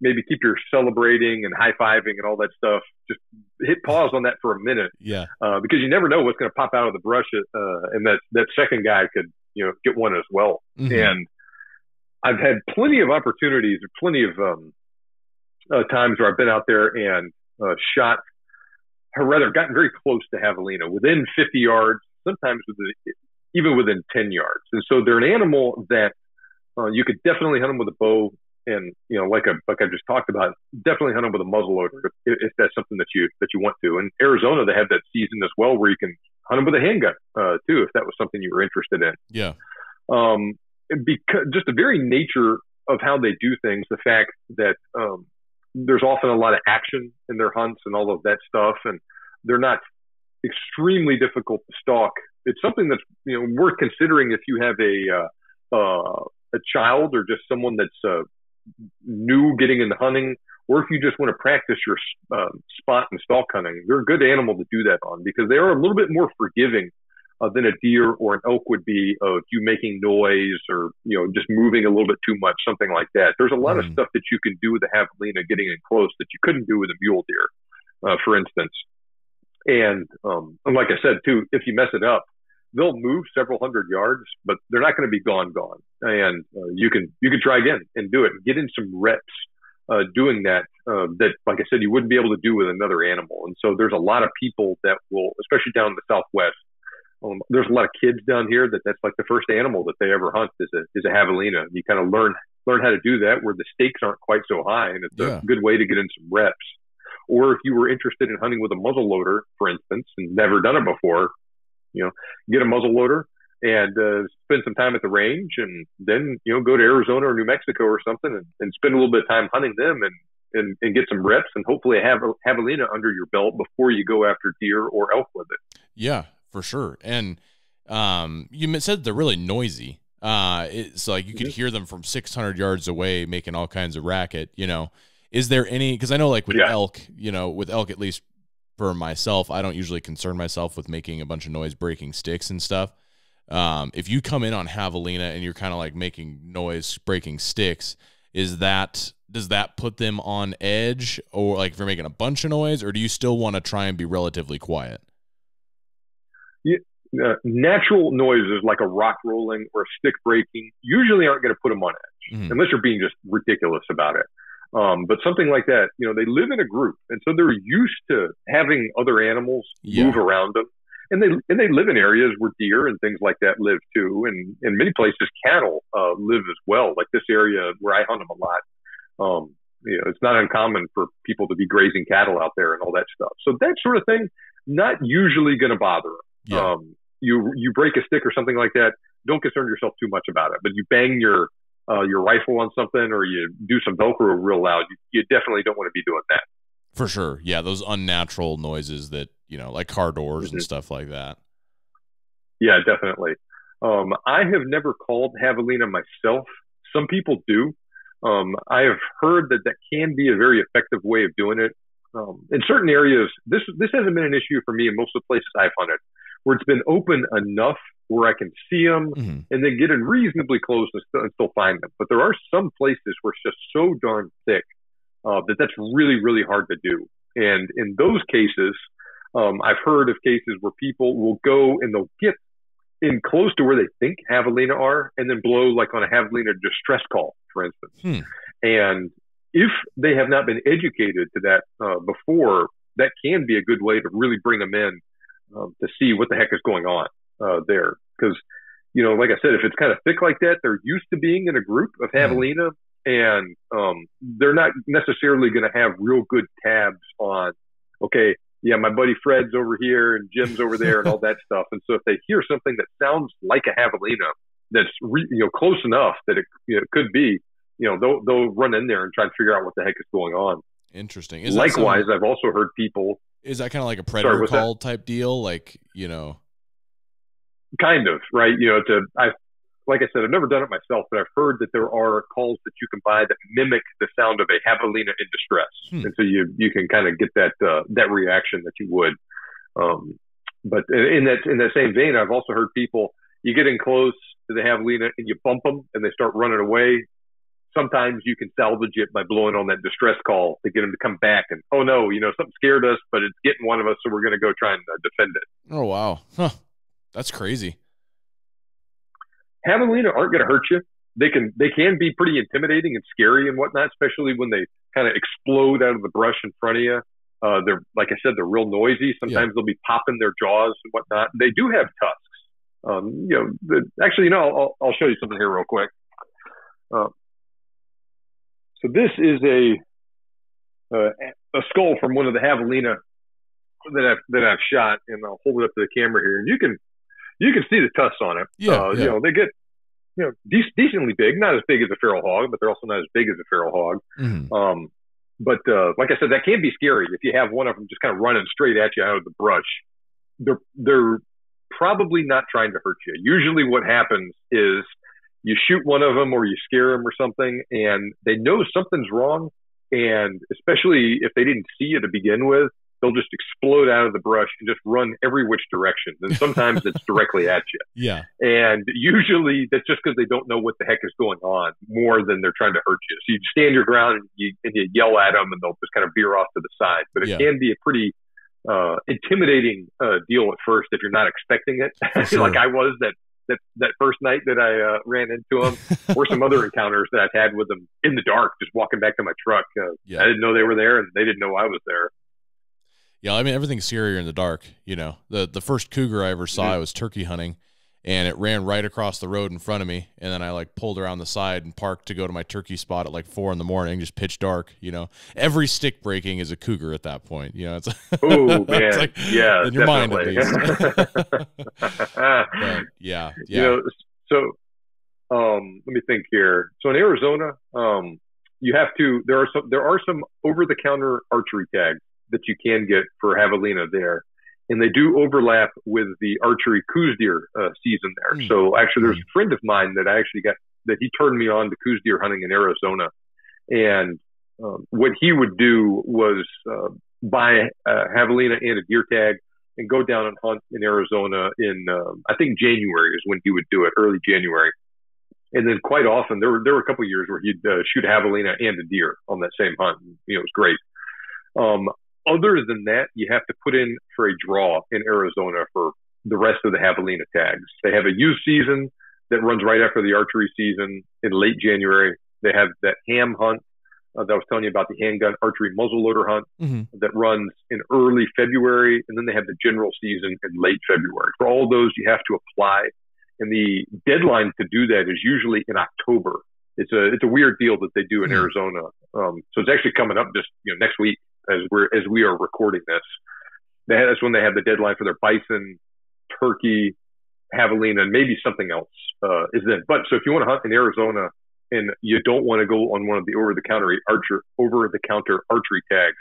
maybe keep your celebrating and high-fiving and all that stuff. Just hit pause on that for a minute, because you never know what's going to pop out of the brush, and that second guy could get one as well. Mm-hmm. And I've had plenty of opportunities, plenty of times where I've been out there and shot, or rather gotten very close to javelina, within 50 yards, sometimes even within 10 yards. And so they're an animal that you could definitely hunt them with a bow, and like I just talked about, definitely hunt them with a muzzleloader if that's something that you want to. In Arizona, they have that season as well where you can hunt them with a handgun too, if that was something you were interested in. Yeah. Because just the very nature of how they do things, the fact that there's often a lot of action in their hunts and all of that stuff, and they're not extremely difficult to stalk. It's something that's worth considering if you have a child or just someone that's new getting into hunting, or if you just want to practice your spot and stalk hunting. They're a good animal to do that on, because they are a little bit more forgiving than a deer or an elk would be of you making noise or just moving a little bit too much, something like that. There's a lot of stuff that you can do with a javelina getting in close that you couldn't do with a mule deer, for instance. And like I said too, if you mess it up, they'll move several hundred yards, but they're not going to be gone. And you can try again and do it, get in some reps doing that. That, like I said, you wouldn't be able to do with another animal. And so there's a lot of people that will, especially down in the Southwest. There's a lot of kids down here that's like the first animal that they ever hunt is a javelina. You kind of learn how to do that, where the stakes aren't quite so high, and it's a good way to get in some reps. Or if you were interested in hunting with a muzzleloader, for instance, and never done it before, get a muzzleloader and spend some time at the range, and then go to Arizona or New Mexico or something and spend a little bit of time hunting them and get some reps, and hopefully have a javelina under your belt before you go after deer or elk with it. Yeah. For sure. And you said they're really noisy. It's like you could hear them from 600 yards away making all kinds of racket. Is there any, because I know like with elk, with elk, at least for myself, I don't usually concern myself with making a bunch of noise, breaking sticks and stuff. If you come in on javelina and you're kind of like making noise, breaking sticks, does that put them on edge? Or like if you're making a bunch of noise, or do you still want to try and be relatively quiet? Natural noises like a rock rolling or a stick breaking usually aren't going to put them on edge, unless you're being just ridiculous about it. But something like that, they live in a group, and so they're used to having other animals move around them. And they live in areas where deer and things like that live too. And in many places, cattle live as well. Like this area where I hunt them a lot. You know, it's not uncommon for people to be grazing cattle out there and all that stuff. So that sort of thing, not usually going to bother them. Yeah. You break a stick or something like that, don't concern yourself too much about it. But you bang your rifle on something, or you do some Velcro real loud, you definitely don't want to be doing that. For sure. Yeah, those unnatural noises that, you know, like car doors mm-hmm. and stuff like that. Yeah, definitely. I have never called javelina myself. Some people do. I have heard that can be a very effective way of doing it. In certain areas, this hasn't been an issue for me in most of the places I've hunted, where it's been open enough where I can see them mm-hmm. and then get in reasonably close and still find them. But there are some places where it's just so darn thick that that's really, really hard to do. And in those cases, I've heard of cases where people will go and they'll get in close to where they think javelina are and then blow like on a javelina distress call, for instance. And if they have not been educated to that before, that can be a good way to really bring them in to see what the heck is going on there. Because, you know, like I said, if it's kind of thick like that, they're used to being in a group of javelina, and they're not necessarily going to have real good tabs on, okay, yeah, my buddy Fred's over here and Jim's over there and all that stuff. And so if they hear something that sounds like a javelina that's close enough that it could be, they'll run in there and try and figure out what the heck is going on. Interesting. Likewise, I've also heard people. Is that kind of like a predator call type deal? Like, Kind of, right? Like I said, I've never done it myself, but I've heard that there are calls that you can buy that mimic the sound of a javelina in distress. And so you can kind of get that reaction that you would. But in that same vein, I've also heard people, you get in close to the javelina and you bump them and they start running away. Sometimes you can salvage it by blowing on that distress call to get them to come back and, oh no, something scared us, but it's getting one of us. So we're going to go try and defend it. Oh, wow. Huh. That's crazy. Javelina aren't going to hurt you. They can be pretty intimidating and scary and whatnot, especially when they kind of explode out of the brush in front of you. They're, like I said, they're real noisy. Sometimes they'll be popping their jaws and whatnot. They do have tusks. I'll show you something here real quick. So this is a skull from one of the javelina that I've shot, and I'll hold it up to the camera here, and you can see the tusks on it. They get decently big, not as big as a feral hog, but they're also not as big as a feral hog. But like I said, that can be scary if you have one of them just kind of running straight at you out of the brush. They're probably not trying to hurt you. Usually, what happens is you shoot one of them or you scare them or something, and they know something's wrong. And especially if they didn't see you to begin with, they'll just explode out of the brush and just run every which direction. And sometimes it's directly at you. Yeah. And usually that's just because they don't know what the heck is going on more than they're trying to hurt you. So you stand your ground and you yell at them and they'll just kind of veer off to the side. But it can be a pretty intimidating deal at first if you're not expecting it. Sure. Like I was that first night that I ran into them, or some other encounters that I've had with them in the dark, just walking back to my truck. I didn't know they were there and they didn't know I was there. Yeah, I mean, everything's scarier in the dark. The first cougar I ever saw, I was turkey hunting, and it ran right across the road in front of me. And then I pulled around the side and parked to go to my turkey spot at 4 in the morning, just pitch dark. Every stick breaking is a cougar at that point. It's oh man, it's yeah, in your definitely. Mind at least. Yeah, yeah. Let me think here. So in Arizona, you have to. There are some over-the-counter archery tags that you can get for javelina there. And they do overlap with the archery coos deer season there. So actually there's a friend of mine that he turned me on to coos deer hunting in Arizona. And what he would do was buy a javelina and a deer tag and go down and hunt in Arizona in, I think January is when he would do it, early January. And then quite often there were a couple of years where he'd shoot javelina and a deer on that same hunt. It was great. Other than that, you have to put in for a draw in Arizona for the rest of the javelina tags. They have a youth season that runs right after the archery season in late January. They have that ham hunt that I was telling you about, the handgun archery muzzleloader hunt that runs in early February, and then they have the general season in late February. For all those, you have to apply, and the deadline to do that is usually in October. It's a weird deal that they do in Arizona. So it's actually coming up just next week as we are recording this. That's when they have the deadline for their bison, turkey, javelina, and maybe something else is then. But so if you want to hunt in Arizona and you don't want to go on one of the over-the-counter archery tags,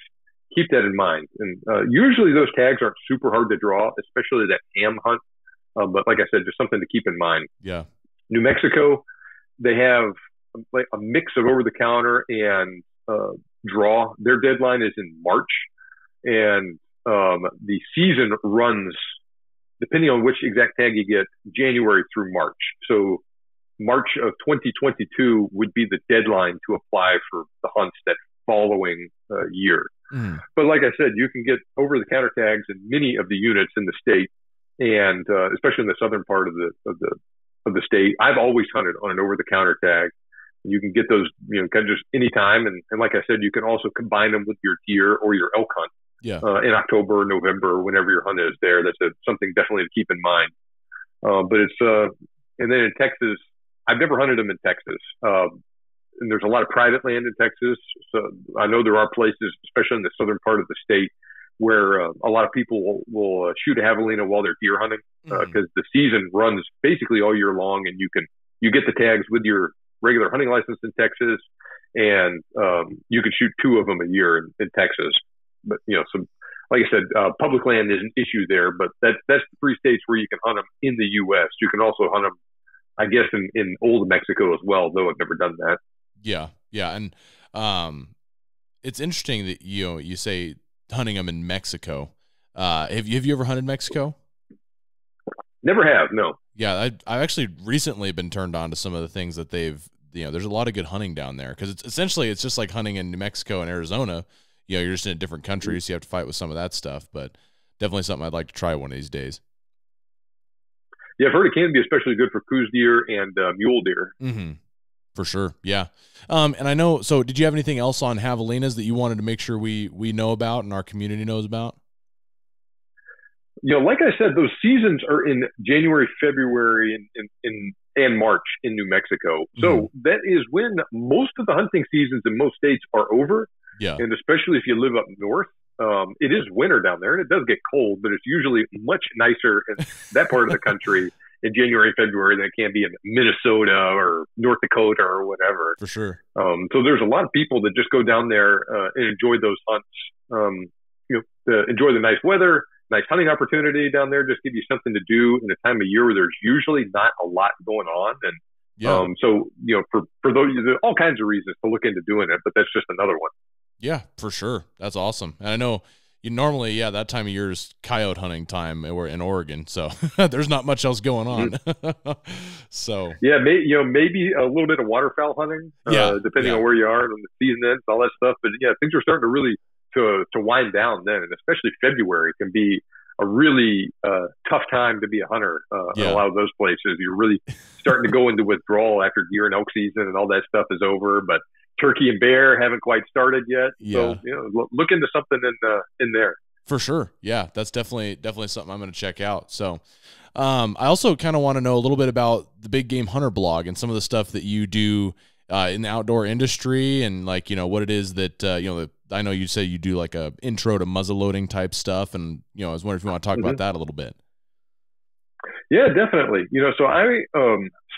keep that in mind. And usually those tags aren't super hard to draw, especially that ham hunt. But like I said, just something to keep in mind. Yeah. New Mexico, they have a mix of over-the-counter and draw. Their deadline is in March, and the season runs, depending on which exact tag you get, January through March. So March of 2022 would be the deadline to apply for the hunts that following year. But like I said, you can get over-the-counter tags in many of the units in the state, and especially in the southern part of the state. I've always hunted on an over-the-counter tag. You can get those, kind of just anytime. And like I said, you can also combine them with your deer or your elk hunt in October or November, whenever your hunt is there. That's something definitely to keep in mind. But it's, and then in Texas, I've never hunted them in Texas. And there's a lot of private land in Texas. So I know there are places, especially in the southern part of the state, where a lot of people will shoot a javelina while they're deer hunting, because the season runs basically all year long, and you get the tags with your regular hunting license in Texas, and you can shoot two of them a year in Texas. But like I said, public land is an issue there, but that's the three states where you can hunt them in the U.S. You can also hunt them, I guess, in Old Mexico as well, though I've never done that. Yeah, and it's interesting that you say hunting them in Mexico. Have you ever hunted Mexico? Never have, no. Yeah, I've actually recently been turned on to some of the things that they've, there's a lot of good hunting down there, because it's just like hunting in New Mexico and Arizona. You're just in a different country, so you have to fight with some of that stuff, but definitely something I'd like to try one of these days. Yeah, I've heard it can be especially good for coos deer and mule deer. For sure, yeah. And I know, so did you have anything else on javelinas that you wanted to make sure we know about and our community knows about? Like I said, those seasons are in January, February, and March in New Mexico. So that is when most of the hunting seasons in most states are over. Yeah. And especially if you live up north, it is winter down there, and it does get cold, but it's usually much nicer in that part of the country in January, February than it can be in Minnesota or North Dakota or whatever. For sure. So there's a lot of people that just go down there and enjoy those hunts, enjoy the nice weather. Nice hunting opportunity down there, just give you something to do in a time of year where there's usually not a lot going on. And for those, there's all kinds of reasons to look into doing it, but that's just another one. Yeah, for sure. That's awesome. And I know you normally, that time of year is coyote hunting time. We're in Oregon, so there's not much else going on. So yeah, maybe a little bit of waterfowl hunting, depending on where you are and when the season ends, all that stuff. But yeah, things are starting to really to wind down then, and especially February can be a really tough time to be a hunter in a lot of those places. You're really starting to go into withdrawal after deer and elk season and all that stuff is over, but turkey and bear haven't quite started yet. So look into something in there for sure. Yeah, that's definitely something I'm going to check out. So I also kind of want to know a little bit about the Big Game Hunter blog and some of the stuff that you do in the outdoor industry, and like what it is that I know you say you do like a intro to muzzleloading type stuff, and I was wondering if you want to talk about that a little bit. Yeah, definitely. So I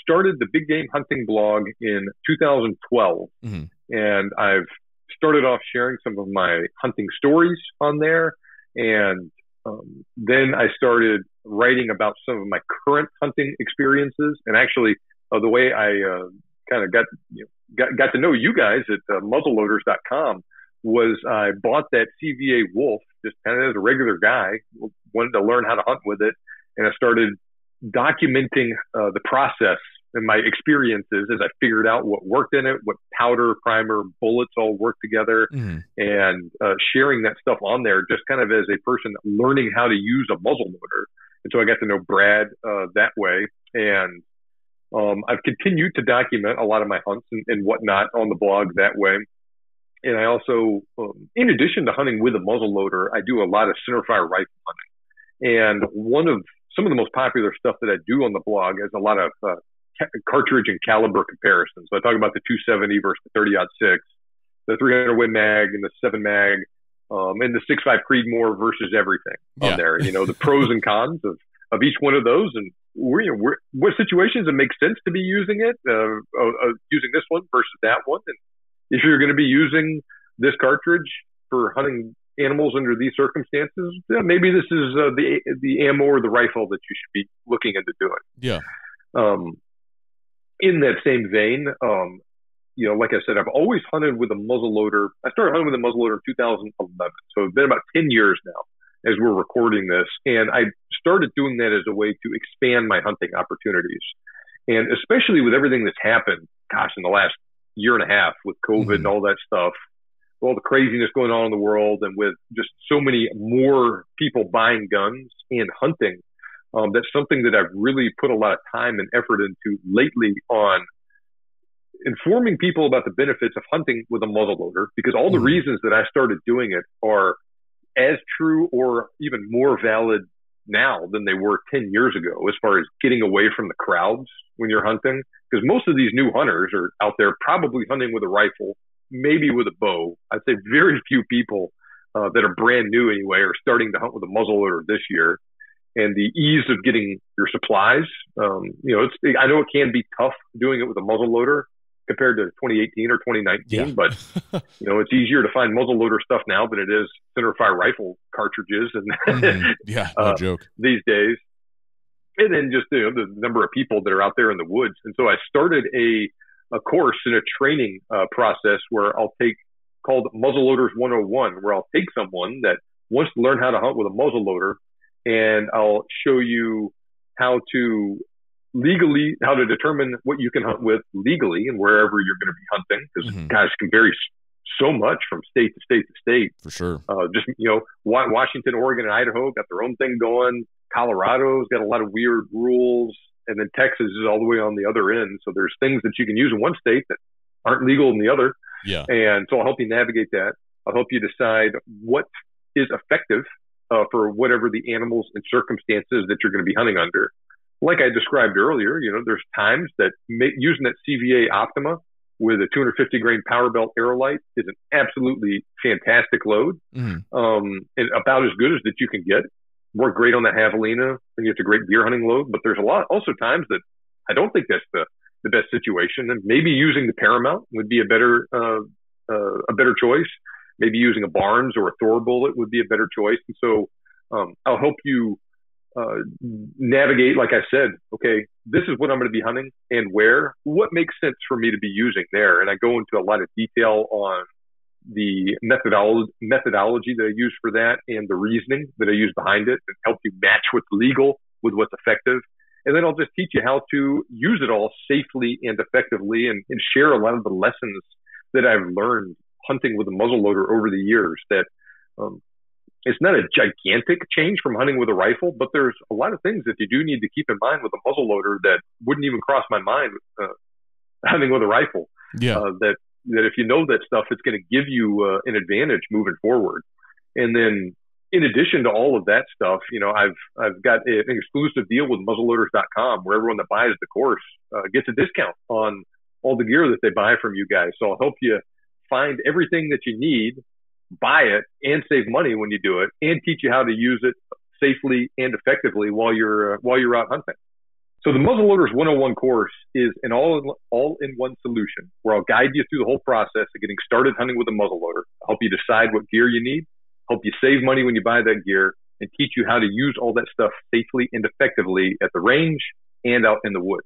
started the Big Game Hunting blog in 2012, and I've started off sharing some of my hunting stories on there, and then I started writing about some of my current hunting experiences, and actually the way I kind of got to know you guys at muzzleloaders.com was I bought that CVA Wolf just kind of as a regular guy, wanted to learn how to hunt with it, and I started documenting the process and my experiences as I figured out what worked in it, what powder, primer, bullets all work together, and sharing that stuff on there just kind of as a person learning how to use a muzzleloader. And so I got to know Brad that way, and I've continued to document a lot of my hunts and whatnot on the blog that way. And I also, in addition to hunting with a muzzle loader, I do a lot of centerfire rifle hunting. And some of the most popular stuff that I do on the blog is a lot of cartridge and caliber comparisons. So I talk about the 270 versus the 30-06, the 300 Win Mag and the 7 Mag, and the 6.5 Creedmoor versus everything on there. You know, the pros and cons of each one of those, and what situations it makes sense to be using it, using this one versus that one. And if you're going to be using this cartridge for hunting animals under these circumstances, maybe this is the ammo or the rifle that you should be looking into doing. Yeah. In that same vein, you know, like I said, I've always hunted with a muzzleloader. I started hunting with a muzzleloader in 2011, so it's been about 10 years now as we're recording this. And I started doing that as a way to expand my hunting opportunities. And especially with everything that's happened, gosh, in the last year and a half with COVID and all that stuff, all the craziness going on in the world, and with just so many more people buying guns and hunting, that's something that I've really put a lot of time and effort into lately on informing people about the benefits of hunting with a muzzleloader, because all the reasons that I started doing it are as true or even more valid now than they were 10 years ago, as far as getting away from the crowds when you're hunting. Because most of these new hunters are out there probably hunting with a rifle, maybe with a bow. I'd say very few people that are brand new anyway are starting to hunt with a muzzleloader this year. And the ease of getting your supplies, you know, I know it can be tough doing it with a muzzleloader compared to 2018 or 2019, but you know, it's easier to find muzzleloader stuff now than it is centerfire rifle cartridges and no joke these days. And then just, you know, the number of people that are out there in the woods. And so I started a course and a training process where I'll take, called Muzzleloaders 101, where I'll take someone that wants to learn how to hunt with a muzzleloader, and I'll show you how to determine what you can hunt with legally and wherever you're going to be hunting, because guys can vary so much from state to state to state. For sure. Just, you know, Washington, Oregon, and Idaho got their own thing going. Colorado's got a lot of weird rules. And then Texas is all the way on the other end. So there's things that you can use in one state that aren't legal in the other. Yeah. And so I'll help you navigate that. I'll help you decide what is effective for whatever the animals and circumstances that you're going to be hunting under. Like I described earlier, you know, there's times that using that CVA Optima with a 250 grain Power Belt Aerolite is an absolutely fantastic load, and about as good as that you can get. Worked great on the Javelina. I think it's a great deer hunting load, but there's also times that I don't think that's the best situation, and maybe using the Paramount would be a better choice. Maybe using a Barnes or a Thor bullet would be a better choice. And so I'll help you navigate, like I said, okay, this is what I'm going to be hunting and where, what makes sense for me to be using there. And I go into a lot of detail on the methodology that I use for that and the reasoning that I use behind it, and help you match what's legal with what's effective. And then I'll just teach you how to use it all safely and effectively, and share a lot of the lessons that I've learned hunting with a muzzleloader over the years. That it's not a gigantic change from hunting with a rifle, but there's a lot of things that you do need to keep in mind with a muzzleloader that wouldn't even cross my mind hunting with a rifle. Yeah. That if you know that stuff, it's going to give you an advantage moving forward. And then in addition to all of that stuff, you know, I've got an exclusive deal with muzzleloaders.com where everyone that buys the course gets a discount on all the gear that they buy from you guys. So I'll help you find everything that you need, buy it, and save money when you do it, and teach you how to use it safely and effectively while you're out hunting. So the Muzzleloaders 101 course is an all-in-one solution where I'll guide you through the whole process of getting started hunting with a muzzleloader, help you decide what gear you need, help you save money when you buy that gear, and teach you how to use all that stuff safely and effectively at the range and out in the woods.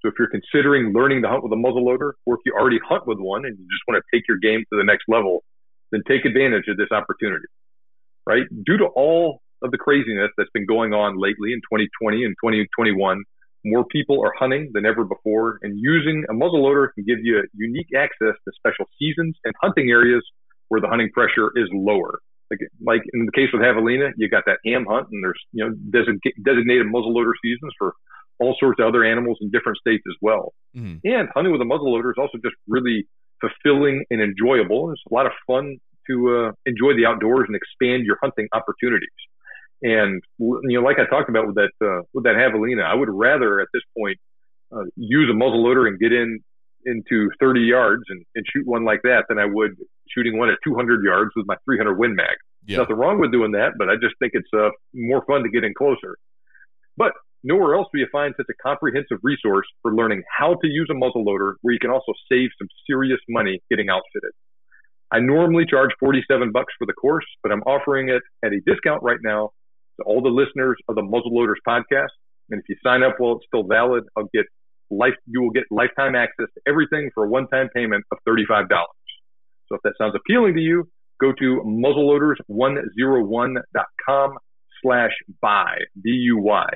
So if you're considering learning to hunt with a muzzleloader, or if you already hunt with one and you just want to take your game to the next level, then take advantage of this opportunity, right? Due to all of the craziness that's been going on lately in 2020 and 2021, more people are hunting than ever before, and using a muzzleloader can give you unique access to special seasons and hunting areas where the hunting pressure is lower. Like in the case with Javelina, you got that ham hunt, and there's, you know, designated muzzleloader seasons for all sorts of other animals in different states as well. And hunting with a muzzleloader is also just really fulfilling and enjoyable. It's a lot of fun to enjoy the outdoors and expand your hunting opportunities. And, you know, like I talked about with that javelina, I would rather at this point use a muzzleloader and get into 30 yards and shoot one like that than I would shooting one at 200 yards with my 300 Win Mag. Yeah. Nothing wrong with doing that, but I just think it's more fun to get in closer. But nowhere else do you find such a comprehensive resource for learning how to use a muzzleloader, where you can also save some serious money getting outfitted. I normally charge $47 for the course, but I'm offering it at a discount right now to all the listeners of the Muzzleloaders podcast. And if you sign up while it's still valid, you will get lifetime access to everything for a one-time payment of $35. So if that sounds appealing to you, go to muzzleloaders101.com/buy, B-U-Y.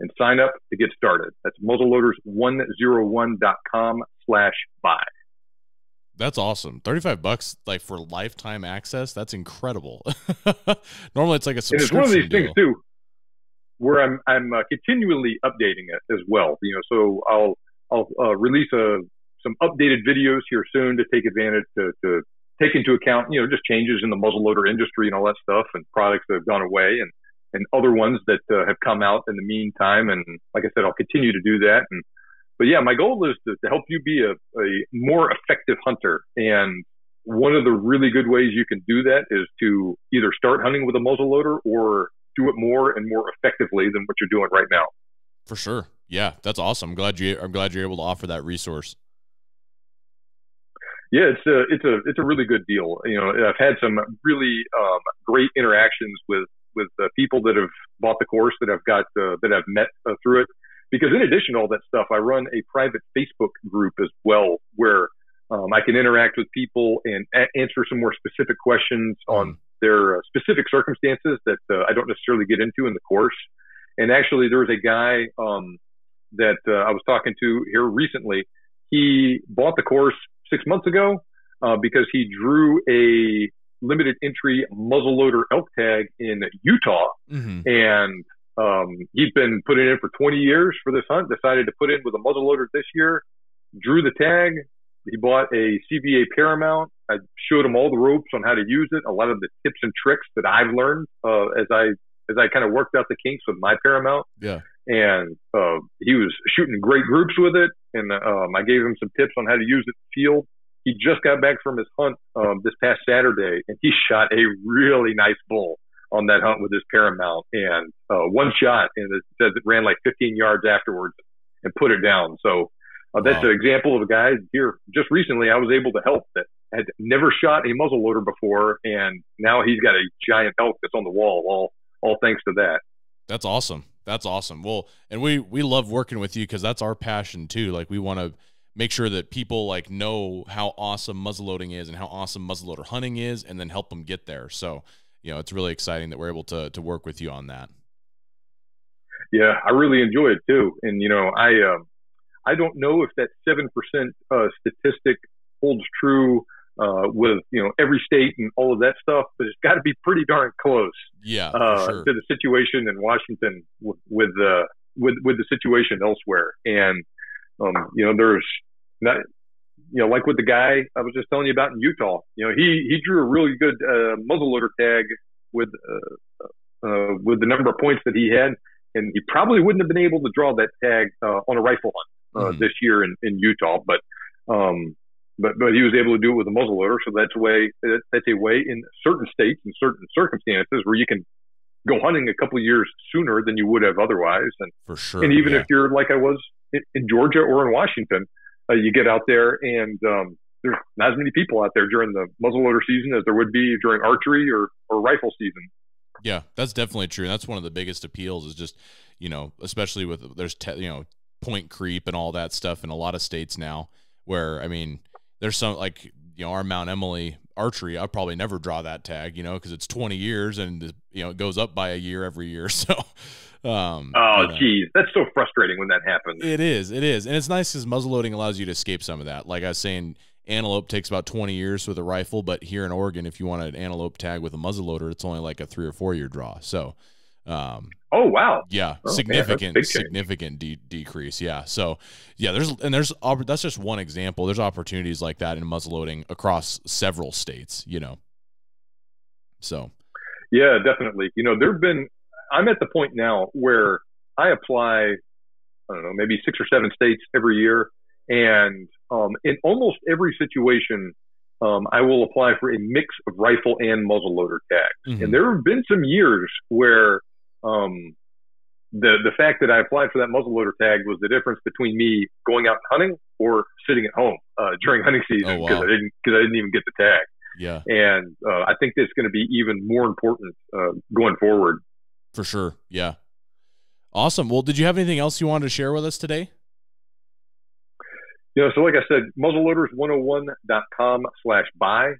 And sign up to get started. That's muzzleloaders101.com/buy. That's awesome. $35, like, for lifetime access. That's incredible. Normally it's like a subscription. And it's one of these things too, where I'm continually updating it as well. You know, so I'll release some updated videos here soon to take advantage to take into account, you know, just changes in the muzzleloader industry and all that stuff, and products that have gone away, and other ones that have come out in the meantime. And like I said, I'll continue to do that. But yeah, my goal is to help you be a more effective hunter. And one of the really good ways you can do that is to either start hunting with a muzzleloader or do it more and more effectively than what you're doing right now. For sure. Yeah, that's awesome. I'm glad you're able to offer that resource. Yeah, it's a really good deal. You know, I've had some really great interactions with people that have bought the course that I've met through it. Because in addition to all that stuff, I run a private Facebook group as well, where I can interact with people and answer some more specific questions on their specific circumstances that I don't necessarily get into in the course. And actually, there was a guy that I was talking to here recently. He bought the course 6 months ago because he drew a limited entry muzzleloader elk tag in Utah. Mm-hmm. And he'd been putting in for 20 years for this hunt, decided to put in with a muzzleloader this year, drew the tag. He bought a CVA Paramount. I showed him all the ropes on how to use it, a lot of the tips and tricks that I've learned as I kind of worked out the kinks with my Paramount. Yeah. And he was shooting great groups with it, and I gave him some tips on how to use it in the field. He just got back from his hunt this past Saturday, and he shot a really nice bull on that hunt with his Paramount, and one shot, and it says it ran like 15 yards afterwards and put it down. So that's an example of a guy here. Just recently, I was able to help that had never shot a muzzleloader before, and now he's got a giant elk that's on the wall, all thanks to that. That's awesome. That's awesome. Well, and we love working with you because that's our passion too. Like, we want to make sure that people like know how awesome muzzleloading is and how awesome muzzleloader hunting is, and then help them get there. So, you know, it's really exciting that we're able to work with you on that. Yeah, I really enjoy it too. And, you know, I don't know if that 7% statistic holds true with, you know, every state and all of that stuff, but it's got to be pretty darn close. Yeah, sure. To the situation in Washington with the situation elsewhere. And, you know, there's not, you know, like with the guy I was just telling you about in Utah, you know, he drew a really good muzzleloader tag with the number of points that he had, and he probably wouldn't have been able to draw that tag on a rifle hunt this year in Utah, but he was able to do it with a muzzleloader. So that's a way in certain states and certain circumstances where you can go hunting a couple of years sooner than you would have otherwise. And for sure, and even if you're like I was in Georgia or in Washington. You get out there, and there's not as many people out there during the muzzleloader season as there would be during archery or rifle season. Yeah, that's definitely true. And that's one of the biggest appeals is just, you know, especially with point creep and all that stuff in a lot of states now where, I mean, there's some like, you know, our Mount Emily archery, I'll probably never draw that tag, you know, because it's 20 years and, you know, it goes up by a year every year. So geez, that's so frustrating when that happens. It is. And it's nice because muzzleloading allows you to escape some of that. Like I was saying, antelope takes about 20 years with a rifle, but here in Oregon, if you want an antelope tag with a muzzleloader, it's only like a 3 or 4 year draw. So Oh, wow. Yeah. Oh, significant decrease. Yeah. So yeah, that's just one example. There's opportunities like that in muzzleloading across several states, you know? So. Yeah, definitely. You know, I'm at the point now where I apply, I don't know, maybe 6 or 7 states every year. And, in almost every situation, I will apply for a mix of rifle and muzzleloader tags. Mm-hmm. And there have been some years where, the fact that I applied for that muzzleloader tag was the difference between me going out hunting or sitting at home during hunting season, because I didn't even get the tag. Yeah. And I think that's going to be even more important going forward. For sure. Yeah. Awesome. Well, did you have anything else you wanted to share with us today? You know, so like I said, muzzleloaders101.com/buy.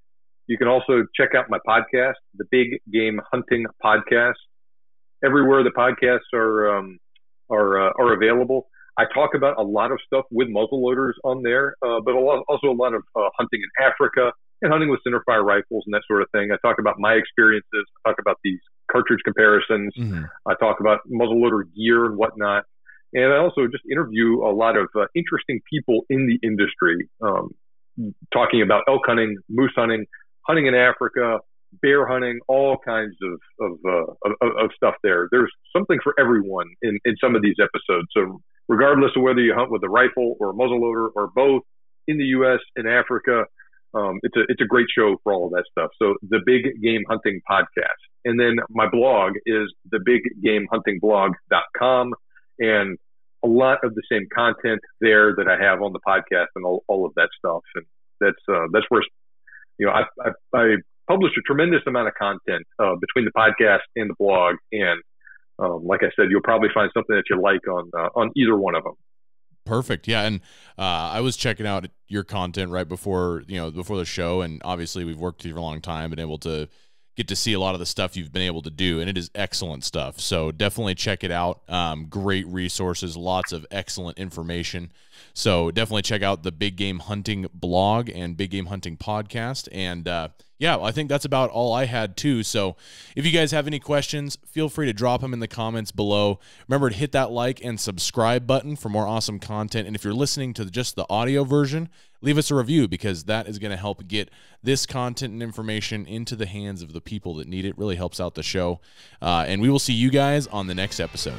You can also check out my podcast, The Big Game Hunting Podcast. Everywhere the podcasts are available. I talk about a lot of stuff with muzzleloaders on there, but also a lot of hunting in Africa and hunting with centerfire rifles and that sort of thing. I talk about my experiences. I talk about these cartridge comparisons. Mm-hmm. I talk about muzzleloader gear and whatnot. And I also just interview a lot of interesting people in the industry, talking about elk hunting, moose hunting, hunting in Africa, bear hunting, all kinds of stuff there. There's something for everyone in some of these episodes. So regardless of whether you hunt with a rifle or a muzzleloader or both in the U.S. and Africa, it's a great show for all of that stuff. So The Big Game Hunting Podcast. And then my blog is thebiggamehuntingblog.com, and a lot of the same content there that I have on the podcast and all of that stuff. And that's where, you know, I published a tremendous amount of content between the podcast and the blog, and like I said, you'll probably find something that you like on either one of them. Perfect, yeah. And I was checking out your content right before the show, and obviously we've worked here for a long time, been able to get to see a lot of the stuff you've been able to do, and it is excellent stuff. So definitely check it out. Great resources, lots of excellent information. So definitely check out the Big Game Hunting blog and Big Game Hunting podcast. And yeah, I think that's about all I had too. So if you guys have any questions, feel free to drop them in the comments below. Remember to hit that like and subscribe button for more awesome content. And if you're listening to just the audio version, leave us a review, because that is going to help get this content and information into the hands of the people that need it. Really helps out the show. And we will see you guys on the next episode.